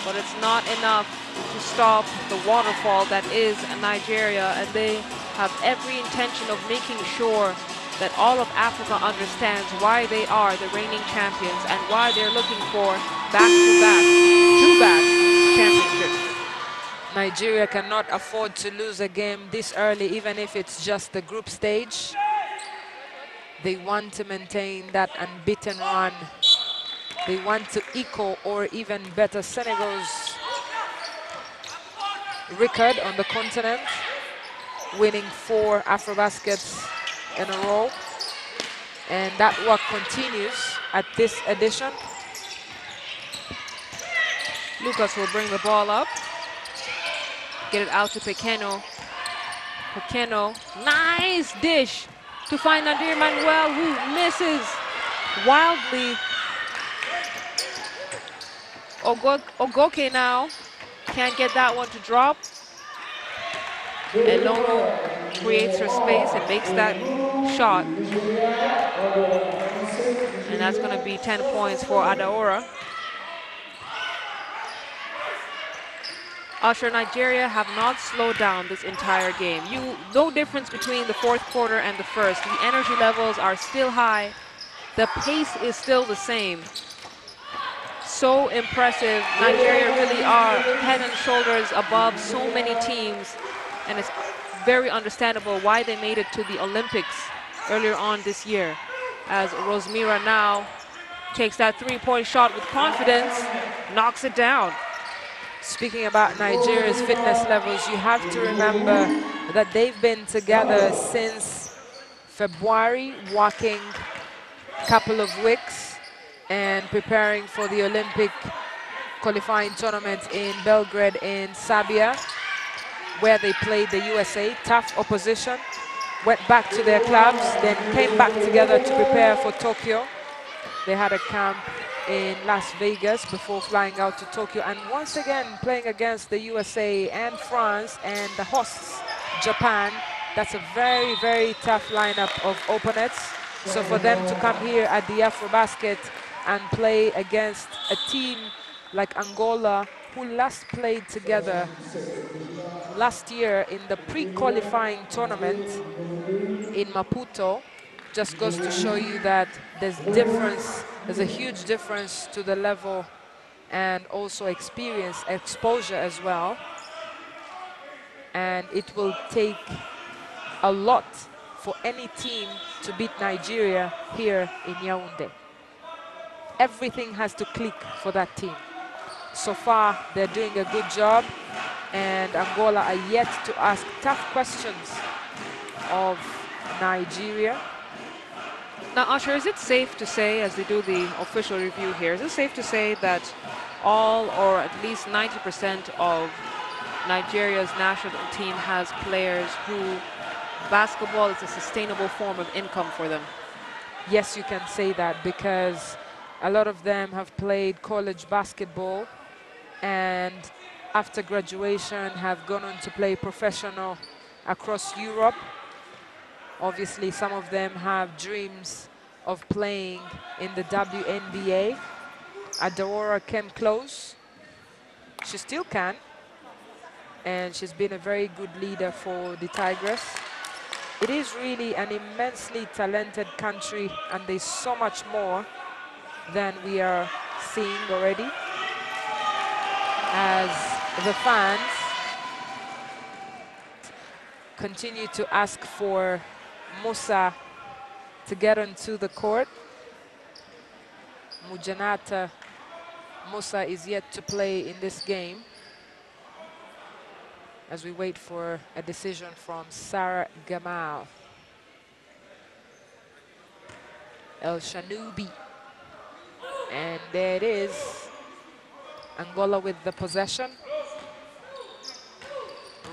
but it's not enough to stop the waterfall that is Nigeria, and they have every intention of making sure that all of Africa understands why they are the reigning champions and why they're looking for back-to-back, two-back championships. Nigeria cannot afford to lose a game this early, even if it's just the group stage. They want to maintain that unbeaten run. They want to equal or even better Senegal's record on the continent, winning 4 AfroBaskets in a row. And that work continues at this edition. Lucas will bring the ball up, get it out to Pequeno. Pequeno, nice dish to find Nadir Manuel, who misses wildly. Ogoke now can't get that one to drop. Elonu creates her space and makes that shot. And that's going to be 10 points for Adora. Usher, Nigeria have not slowed down this entire game. No difference between the fourth quarter and the first. The energy levels are still high. The pace is still the same. So impressive. Nigeria really are head and shoulders above so many teams. And it's very understandable why they made it to the Olympics earlier on this year. As Rosemira now takes that three-point shot with confidence, knocks it down. Speaking about Nigeria's fitness levels, you have to remember that they've been together since February, walking a couple of weeks and preparing for the Olympic qualifying tournament in Belgrade in Serbia, where they played the USA, tough opposition, went back to their clubs, then came back together to prepare for Tokyo. They had a camp in Las Vegas before flying out to Tokyo, and once again playing against the USA and France and the hosts, Japan. That's a very, very tough lineup of opponents. So for them to come here at the AfroBasket and play against a team like Angola, who last played together last year in the pre-qualifying tournament in Maputo, just goes to show you that there's difference. There's a huge difference to the level and also experience, exposure as well. And it will take a lot for any team to beat Nigeria here in Yaoundé. Everything has to click for that team. So far, they're doing a good job, and Angola are yet to ask tough questions of Nigeria. Now, Asha, is it safe to say, as they do the official review here, is it safe to say that all or at least 90% of Nigeria's national team has players who basketball is a sustainable form of income for them? Yes, you can say that, because a lot of them have played college basketball and after graduation have gone on to play professional across Europe. Obviously, some of them have dreams of playing in the WNBA. Adora came close. She still can. And she's been a very good leader for the Tigress. It is really an immensely talented country, and there's so much more than we are seeing already. As the fans continue to ask for Musa to get onto the court. Mujanatu Musa is yet to play in this game, as we wait for a decision from Sarah Gamal El Shanoubi. And there it is, Angola with the possession.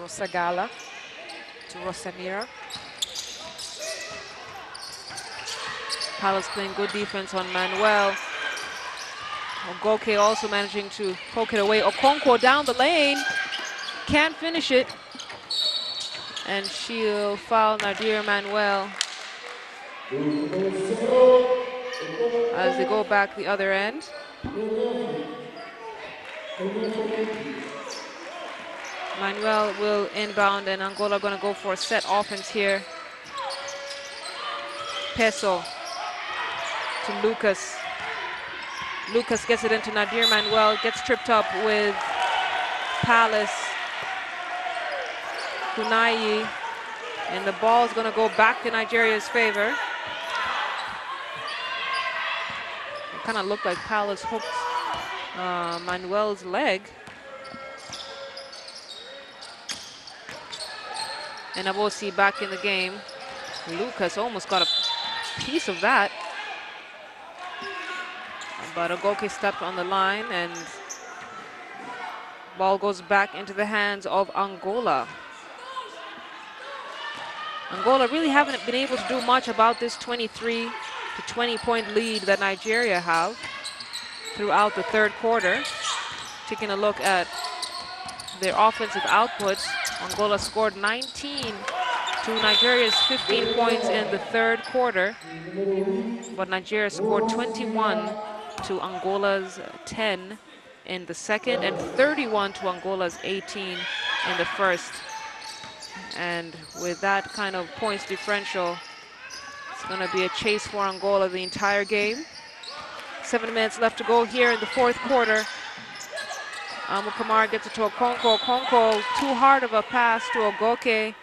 Rosagala to Rosemira. Pallas playing good defense on Manuel. Ogoke also managing to poke it away. Okonkwo down the lane, can't finish it. And she'll foul Nadir Manuel as they go back the other end. Manuel will inbound, and Angola going to go for a set offense here. Peso to Lucas. Lucas gets it into Nadir Manuel, gets tripped up with Pallas Kunai, and the ball is going to go back to Nigeria's favor. It kind of looked like Pallas hooked Manuel's leg. And Enabosi back in the game. Lucas almost got a piece of that, but Ogoke stepped on the line, and ball goes back into the hands of Angola. Angola really haven't been able to do much about this 23 to 20 point lead that Nigeria have throughout the third quarter. Taking a look at their offensive outputs, Angola scored 19 to Nigeria's 15 points in the third quarter, but Nigeria scored 21 to Angola's 10 in the second and 31 to Angola's 18 in the first. And with that kind of points differential, it's going to be a chase for Angola the entire game. 7 minutes left to go here in the fourth quarter. Amukamara gets it to Okonkwo. Okonkwo, too hard of a pass to Ogoke.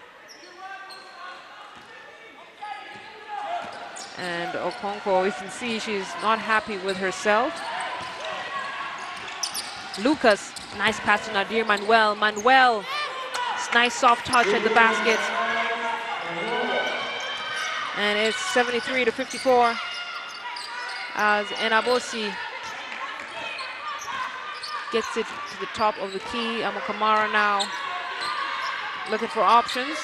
And Okonkwo, you can see she's not happy with herself. Lucas, nice pass to Nadir Manuel. Manuel, nice soft touch at the basket. And it's 73 to 54 as Enabosi gets it to the top of the key. Amukamara now looking for options.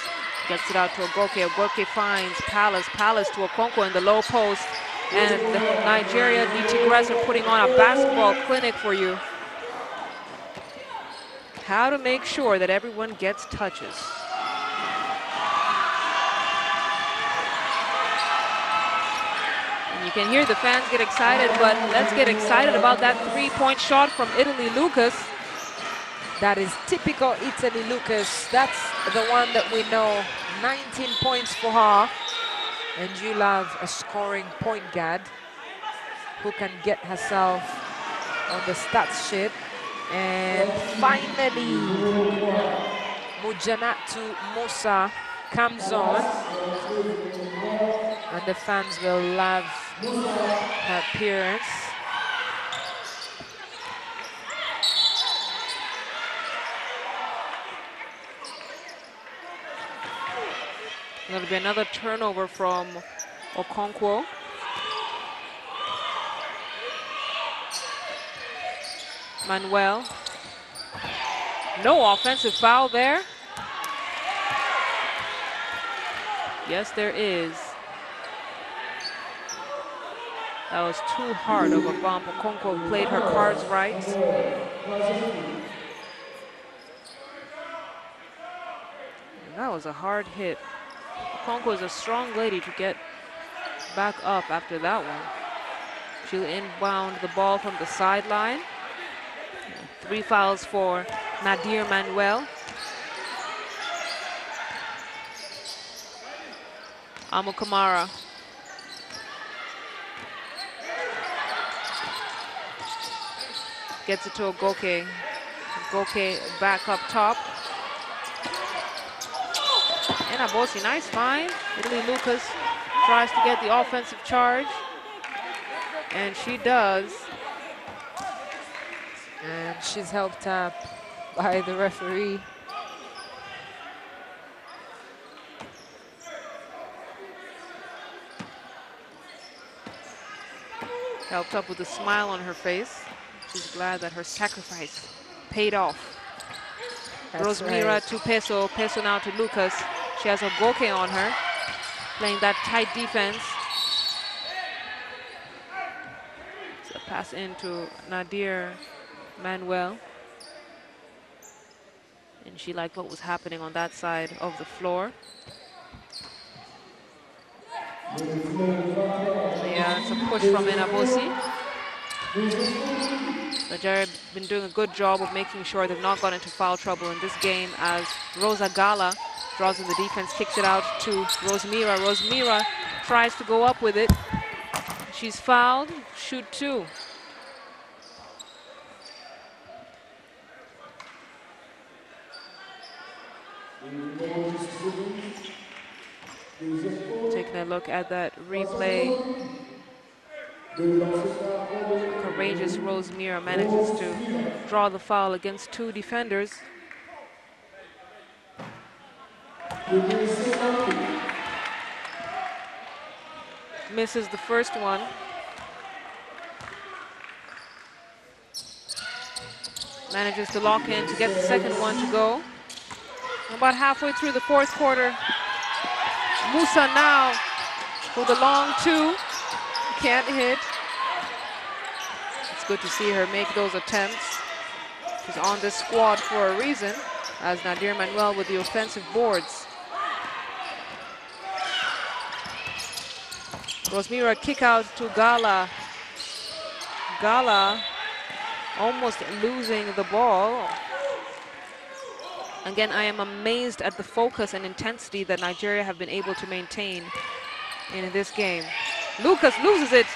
Gets it out to Ogoke. Ogoke finds Pallas. Pallas to Okonkwo in the low post. And Nigeria, the Tigres, are putting on a basketball clinic for you. How to make sure that everyone gets touches. And you can hear the fans get excited, but let's get excited about that three-point shot from Italee Lucas. That is typical Italee Lucas. That's the one that we know. 19 points for her. And you love a scoring point guard who can get herself on the stats sheet. And finally, Mujanatu Musa comes on, and the fans will love her appearance. There'll be another turnover from Okonkwo. Manuel, no offensive foul there. Yes, there is. That was too hard of a bump. Okonkwo played her cards right. And that was a hard hit. Okonkwo is a strong lady to get back up after that one. She'll inbound the ball from the sideline. Three fouls for Nadir Manuel. Amukamara. Gets it to Ogoke. Ogoke back up top. Enabosi, nice find. Italee Lucas tries to get the offensive charge. And she does. And she's helped up by the referee. Helped up with a smile on her face. She's glad that her sacrifice paid off. That's Rosemira right. To Peso. Peso now to Lucas. She has a bokeh on her, playing that tight defense. It's a pass into Nadir Manuel, and she liked what was happening on that side of the floor. Yeah, it's a push from Enabosi. Nigeria have been doing a good job of making sure they've not gone into foul trouble in this game as Rosa Gala draws in the defense, kicks it out to Rosemira. Rosemira tries to go up with it. She's fouled, shoot two. Taking a look at that replay, courageous Rosemira manages to draw the foul against two defenders. Misses the first one. Manages to lock in to get the second one to go. About halfway through the fourth quarter, Musa now for the long two, can't hit. It's good to see her make those attempts. She's on this squad for a reason, as Nadir Manuel with the offensive boards. Rosemira kick out to Gala. Gala almost losing the ball. Again, I am amazed at the focus and intensity that Nigeria have been able to maintain in this game. Lucas loses it.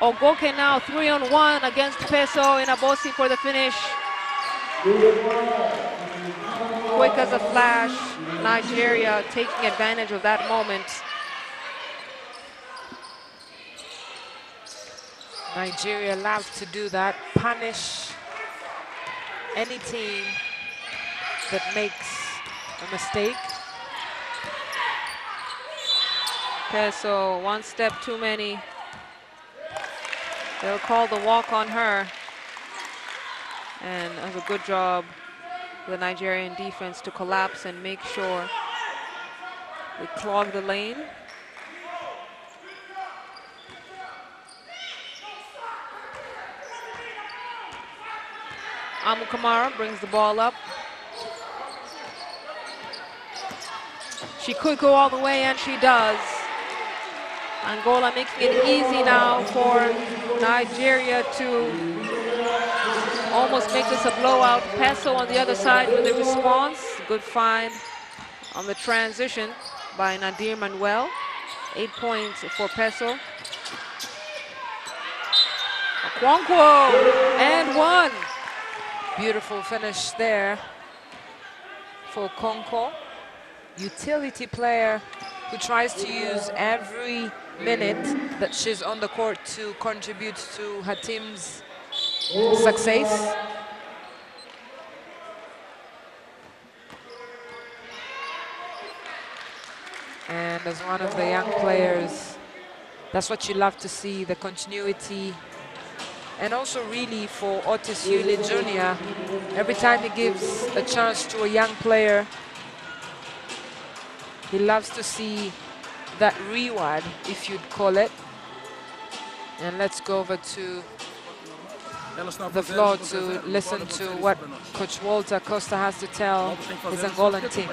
Ogoke now 3-on-1 against Peso. Enabosi for the finish. Quick as a flash, Nigeria taking advantage of that moment. Nigeria loves to do that, punish any team that makes a mistake. Peso, one step too many. They'll call the walk on her. And that was a good job for the Nigerian defense to collapse and make sure they clog the lane. Amukamara brings the ball up. She could go all the way, and she does. Angola making it easy now for Nigeria to almost make this a blowout. Peso on the other side with a response. Good find on the transition by Nadir Manuel. 8 points for Peso. Okonkwo, and one. Beautiful finish there for Okonkwo. Utility player who tries to use every minute that she's on the court to contribute to her team's success. And as one of the young players, that's what you love to see, the continuity. And also really for Otis Hughley Jr., every time he gives a chance to a young player, he loves to see that reward, if you'd call it. And let's go over to the floor to listen to what Coach Walter Costa has to tell his Angolan team.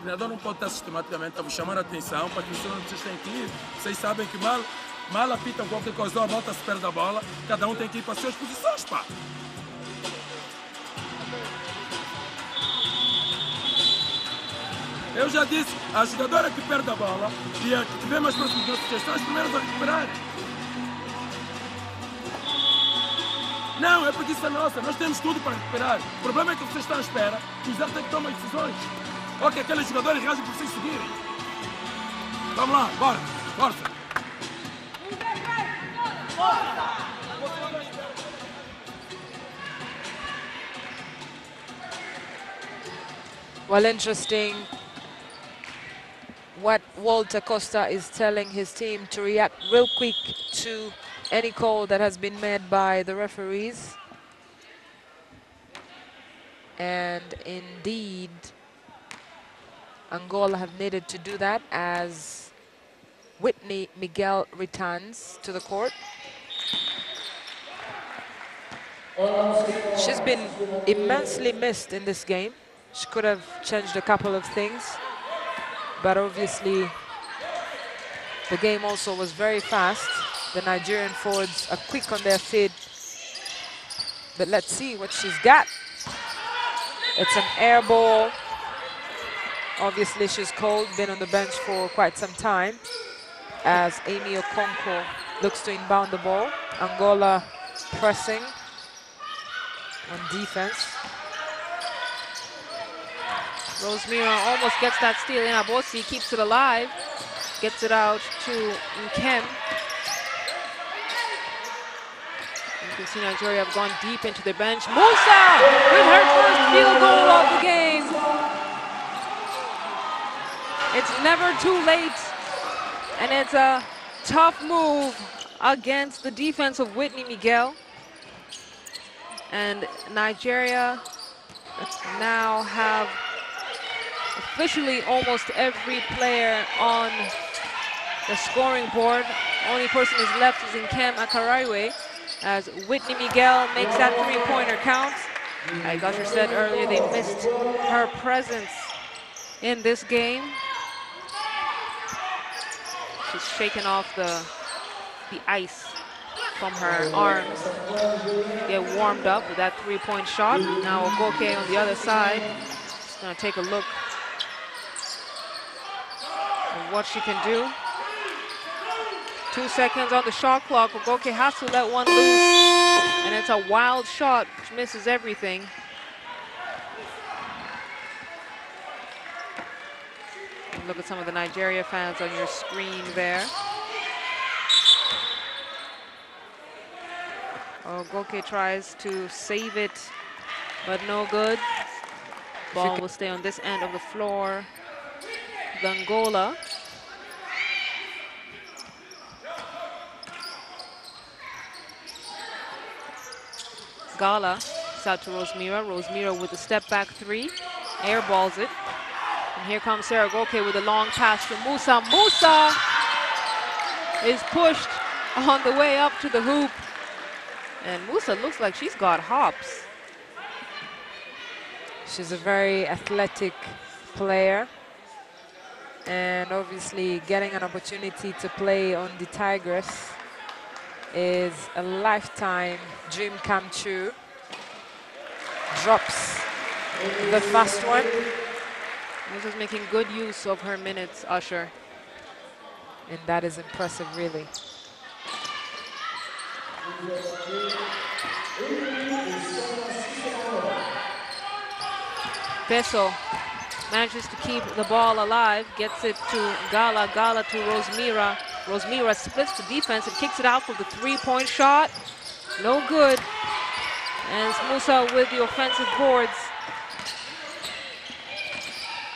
O treinador não pode estar sistematicamente chamando a atenção para que vocês têm que ir. Vocês sabem que mal apitam qualquer coisa, a nota se perde a bola. Cada tem que ir para as suas posições, pá. Eu já disse, a jogadora que perde a bola e a que tiver mais próximo de vocês são as primeiras a recuperar. Não, é porque isso é nossa, nós temos tudo para recuperar. O problema é que vocês estão à espera e os árbitros têm que tomar decisões. Ou que aqueles jogadores reagem por vocês seguirem. Vamos lá, bora, força! Força! Well, interesting. What Walter Costa is telling his team to react real quick to any call that has been made by the referees. And indeed, Angola have needed to do that as Whitney Miguel returns to the court. She's been immensely missed in this game. She could have changed a couple of things. But obviously, the game also was very fast. The Nigerian forwards are quick on their feet. But let's see what she's got. It's an air ball. Obviously, she's cold, been on the bench for quite some time. As Amy Okonkwo looks to inbound the ball. Angola pressing on defense. Rosemira almost gets that steal. Enabosi keeps it alive, gets it out to Nkem. You can see Nigeria have gone deep into the bench. Musa with her first field goal of the game. It's never too late, and it's a tough move against the defense of Whitney Miguel. And Nigeria now have officially almost every player on the scoring board. Only person who's left is Nkem Akaraiwe, as Whitney Miguel makes that three-pointer count. Like Usher said earlier, they missed her presence in this game. She's shaken off the ice. from her arms get warmed up with that three-point shot. Now Ogoke on the other side is going to take a look at what she can do. 2 seconds on the shot clock. Ogoke has to let one loose, and it's a wild shot, which misses everything. Look at some of the Nigeria fans on your screen there. Ogoke tries to save it, but no good. Ball will stay on this end of the floor. Angola. Gala is out to Rosemira. Rosemira with a step back three, air balls it. And here comes Sarah Ogoke with a long pass to Musa. Musa is pushed on the way up to the hoop. And Musa looks like she's got hops. She's a very athletic player. And obviously getting an opportunity to play on the Tigress is a lifetime dream come true. Drops the first one. This is making good use of her minutes, Usher. And that is impressive, really. Peso manages to keep the ball alive, gets it to Gala, Gala to Rosemira. Rosemira splits the defense and kicks it out for the three-point shot. No good. And Musa with the offensive boards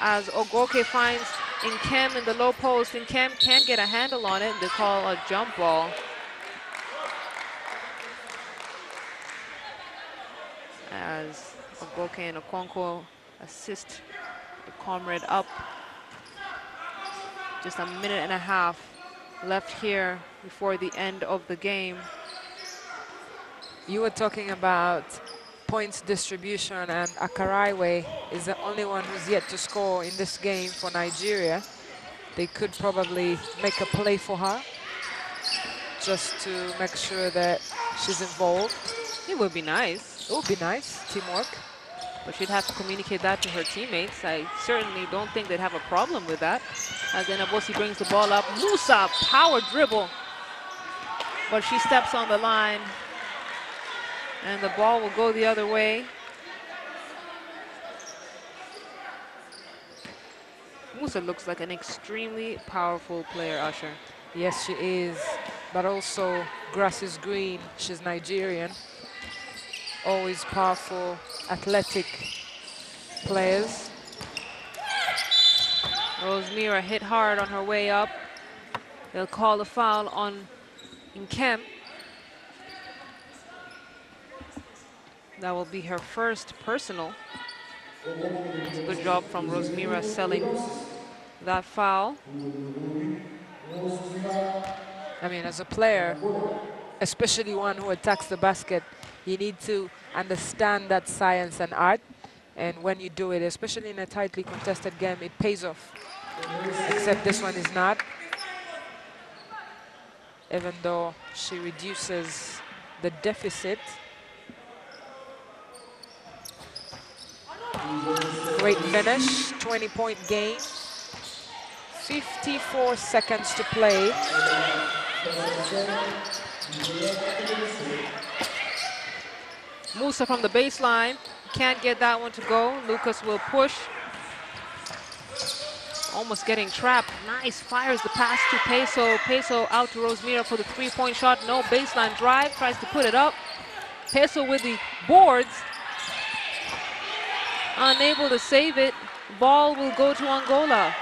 as Ogoke finds Nkem in the low post. Nkem can't get a handle on it, and they call a jump ball. As Ogoke and Okonkwo assist the comrade up. Just a minute and a half left here before the end of the game. You were talking about points distribution, and Akaraiwe is the only one who's yet to score in this game for Nigeria. They could probably make a play for her just to make sure that she's involved. It would be nice. It would be nice, teamwork. But she'd have to communicate that to her teammates. I certainly don't think they'd have a problem with that. As Enabosi brings the ball up. Musa, power dribble. But she steps on the line. And the ball will go the other way. Musa looks like an extremely powerful player, Usher. Yes, she is. But also, grass is green. She's Nigerian. Always powerful, athletic players. Rosemira hit hard on her way up. They'll call a foul on Nkem. That will be her first personal. It's a good job from Rosemira selling that foul. I mean, as a player, especially one who attacks the basket, you need to understand that science and art, and when you do it, especially in a tightly contested game, it pays off. Except this one is not. Even though she reduces the deficit. Great finish, 20-point game. 54 seconds to play. Musa from the baseline, can't get that one to go. Lucas will push. Almost getting trapped. Nice, fires the pass to Peso. Peso out to Rosemira for the three-point shot. No, baseline drive, tries to put it up. Peso with the boards. Unable to save it. Ball will go to Angola.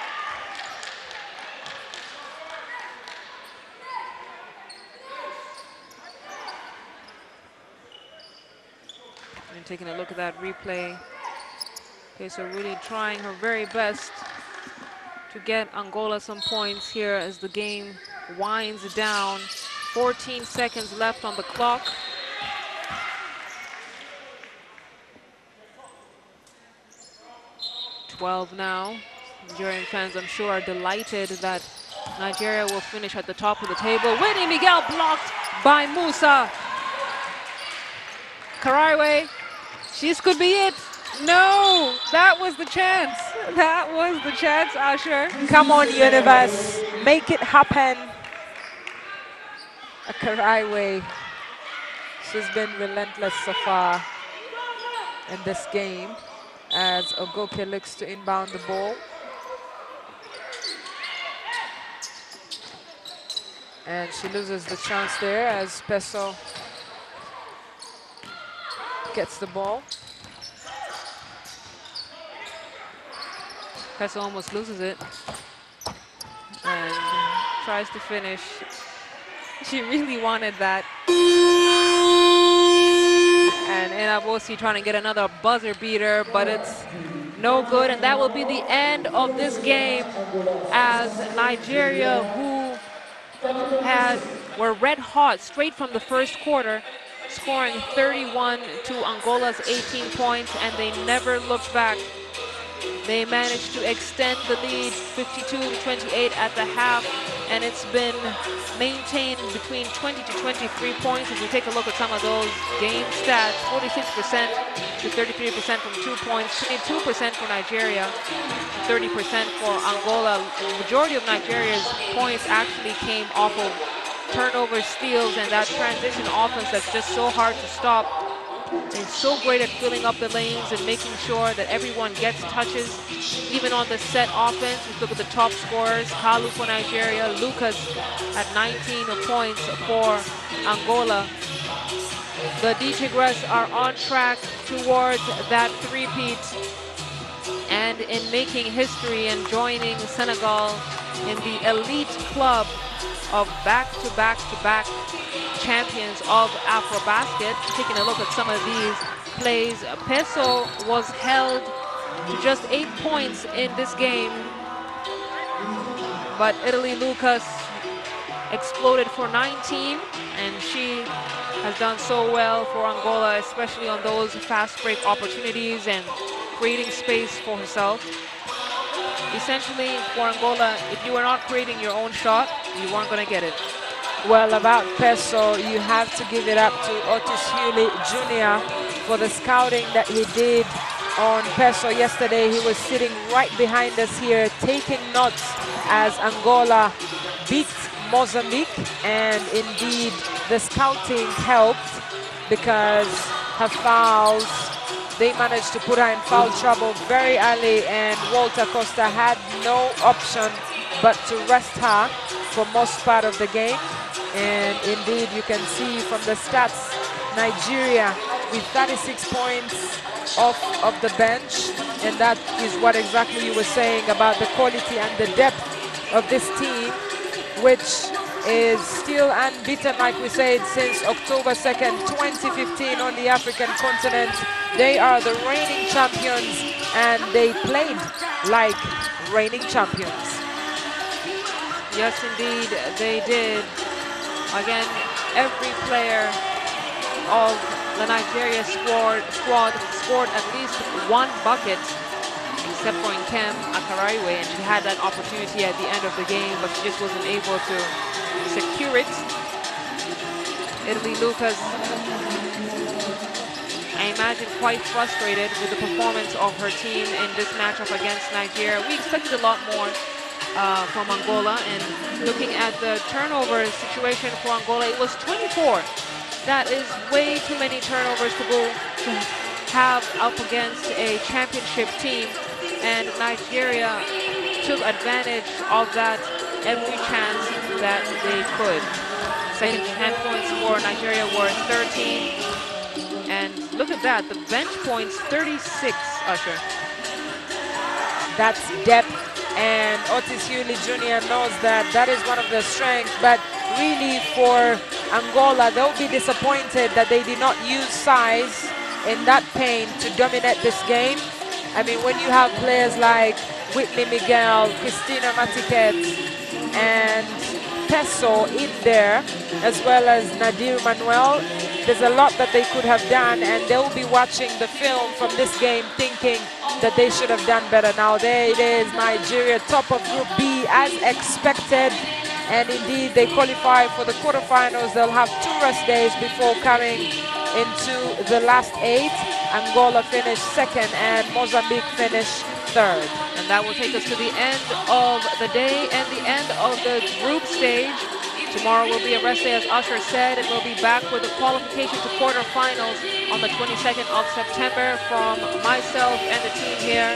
Taking a look at that replay. Okay, so really trying her very best to get Angola some points here as the game winds down. 14 seconds left on the clock. Now. Nigerian fans, I'm sure, are delighted that Nigeria will finish at the top of the table. Whitney Miguel blocked by Musa. Akaraiwe, this could be it. No, that was the chance. That was the chance, Asher. Come on, universe. Make it happen. Akaraiwe, she's been relentless so far in this game as Ogoke looks to inbound the ball. And she loses the chance there as Peso gets the ball. Peso almost loses it and tries to finish. She really wanted that. And Enabosi trying to get another buzzer beater, but it's no good. And that will be the end of this game as Nigeria, who were red hot straight from the first quarter, scoring 31 to Angola's 18 points, and they never looked back. They managed to extend the lead 52-28 at the half, and it's been maintained between 20 to 23 points. If we take a look at some of those game stats, 46% to 33% from 2 points, 22% for Nigeria, 30% for Angola. The majority of Nigeria's points actually came off of turnover, steals, and that transition offense that's just so hard to stop. They're so great at filling up the lanes and making sure that everyone gets touches. Even on the set offense, we look at the top scorers. Kalu for Nigeria, Lucas at 19 points for Angola. The D-Tigress are on track towards that three-peat and in making history and joining Senegal in the elite club of back-to-back-to-back champions of AfroBasket. Taking a look at some of these plays, Peso was held to just 8 points in this game, but Italee Lucas exploded for 19, and she has done so well for Angola, especially on those fast break opportunities and creating space for herself. Essentially, for Angola, if you were not creating your own shot, you weren't going to get it. Well, about Peso, you have to give it up to Otis Hughley Jr. for the scouting that he did on Peso yesterday. He was sitting right behind us here, taking notes as Angola beat Mozambique. And indeed, the scouting helped because her fouls, they managed to put her in foul trouble very early, and Walter Costa had no option but to rest her for most part of the game. And indeed, you can see from the stats, Nigeria with 36 points off of the bench. And that is what exactly you were saying about the quality and the depth of this team, which is still unbeaten, like we said, since October 2nd, 2015 on the African continent. They are the reigning champions, and they played like reigning champions. Yes, indeed, they did. Again, every player of the Nigeria squad scored at least one bucket, except for Nkem Akaraiwe, and she had that opportunity at the end of the game, but she just wasn't able to secure it. Italee Lucas, I imagine, quite frustrated with the performance of her team in this matchup against Nigeria. We expected a lot more from Angola, and looking at the turnover situation for Angola, it was 24. That is way too many turnovers to go to have up against a championship team, and Nigeria took advantage of that every chance that they could. Second hand points for Nigeria were 13, and look at that, the bench points 36, Usher. That's depth. And Otis Hughley Jr. knows that that is one of their strengths, but really for Angola, they'll be disappointed that they did not use size in that paint to dominate this game. I mean, when you have players like Whitney Miguel, Cristina Matiquete, and Peso in there, as well as Nadir Manuel, there's a lot that they could have done, and they'll be watching the film from this game thinking that they should have done better. Now there it is, Nigeria, top of Group B, be as expected. And indeed, they qualify for the quarterfinals. They'll have 2 rest days before coming into the last 8. Angola finished 2nd and Mozambique finished 3rd. And that will take us to the end of the day and the end of the group stage. Tomorrow will be a rest day, as Asher said, and we'll be back with the qualification to quarterfinals on the 22nd of September. From myself and the team here,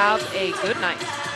have a good night.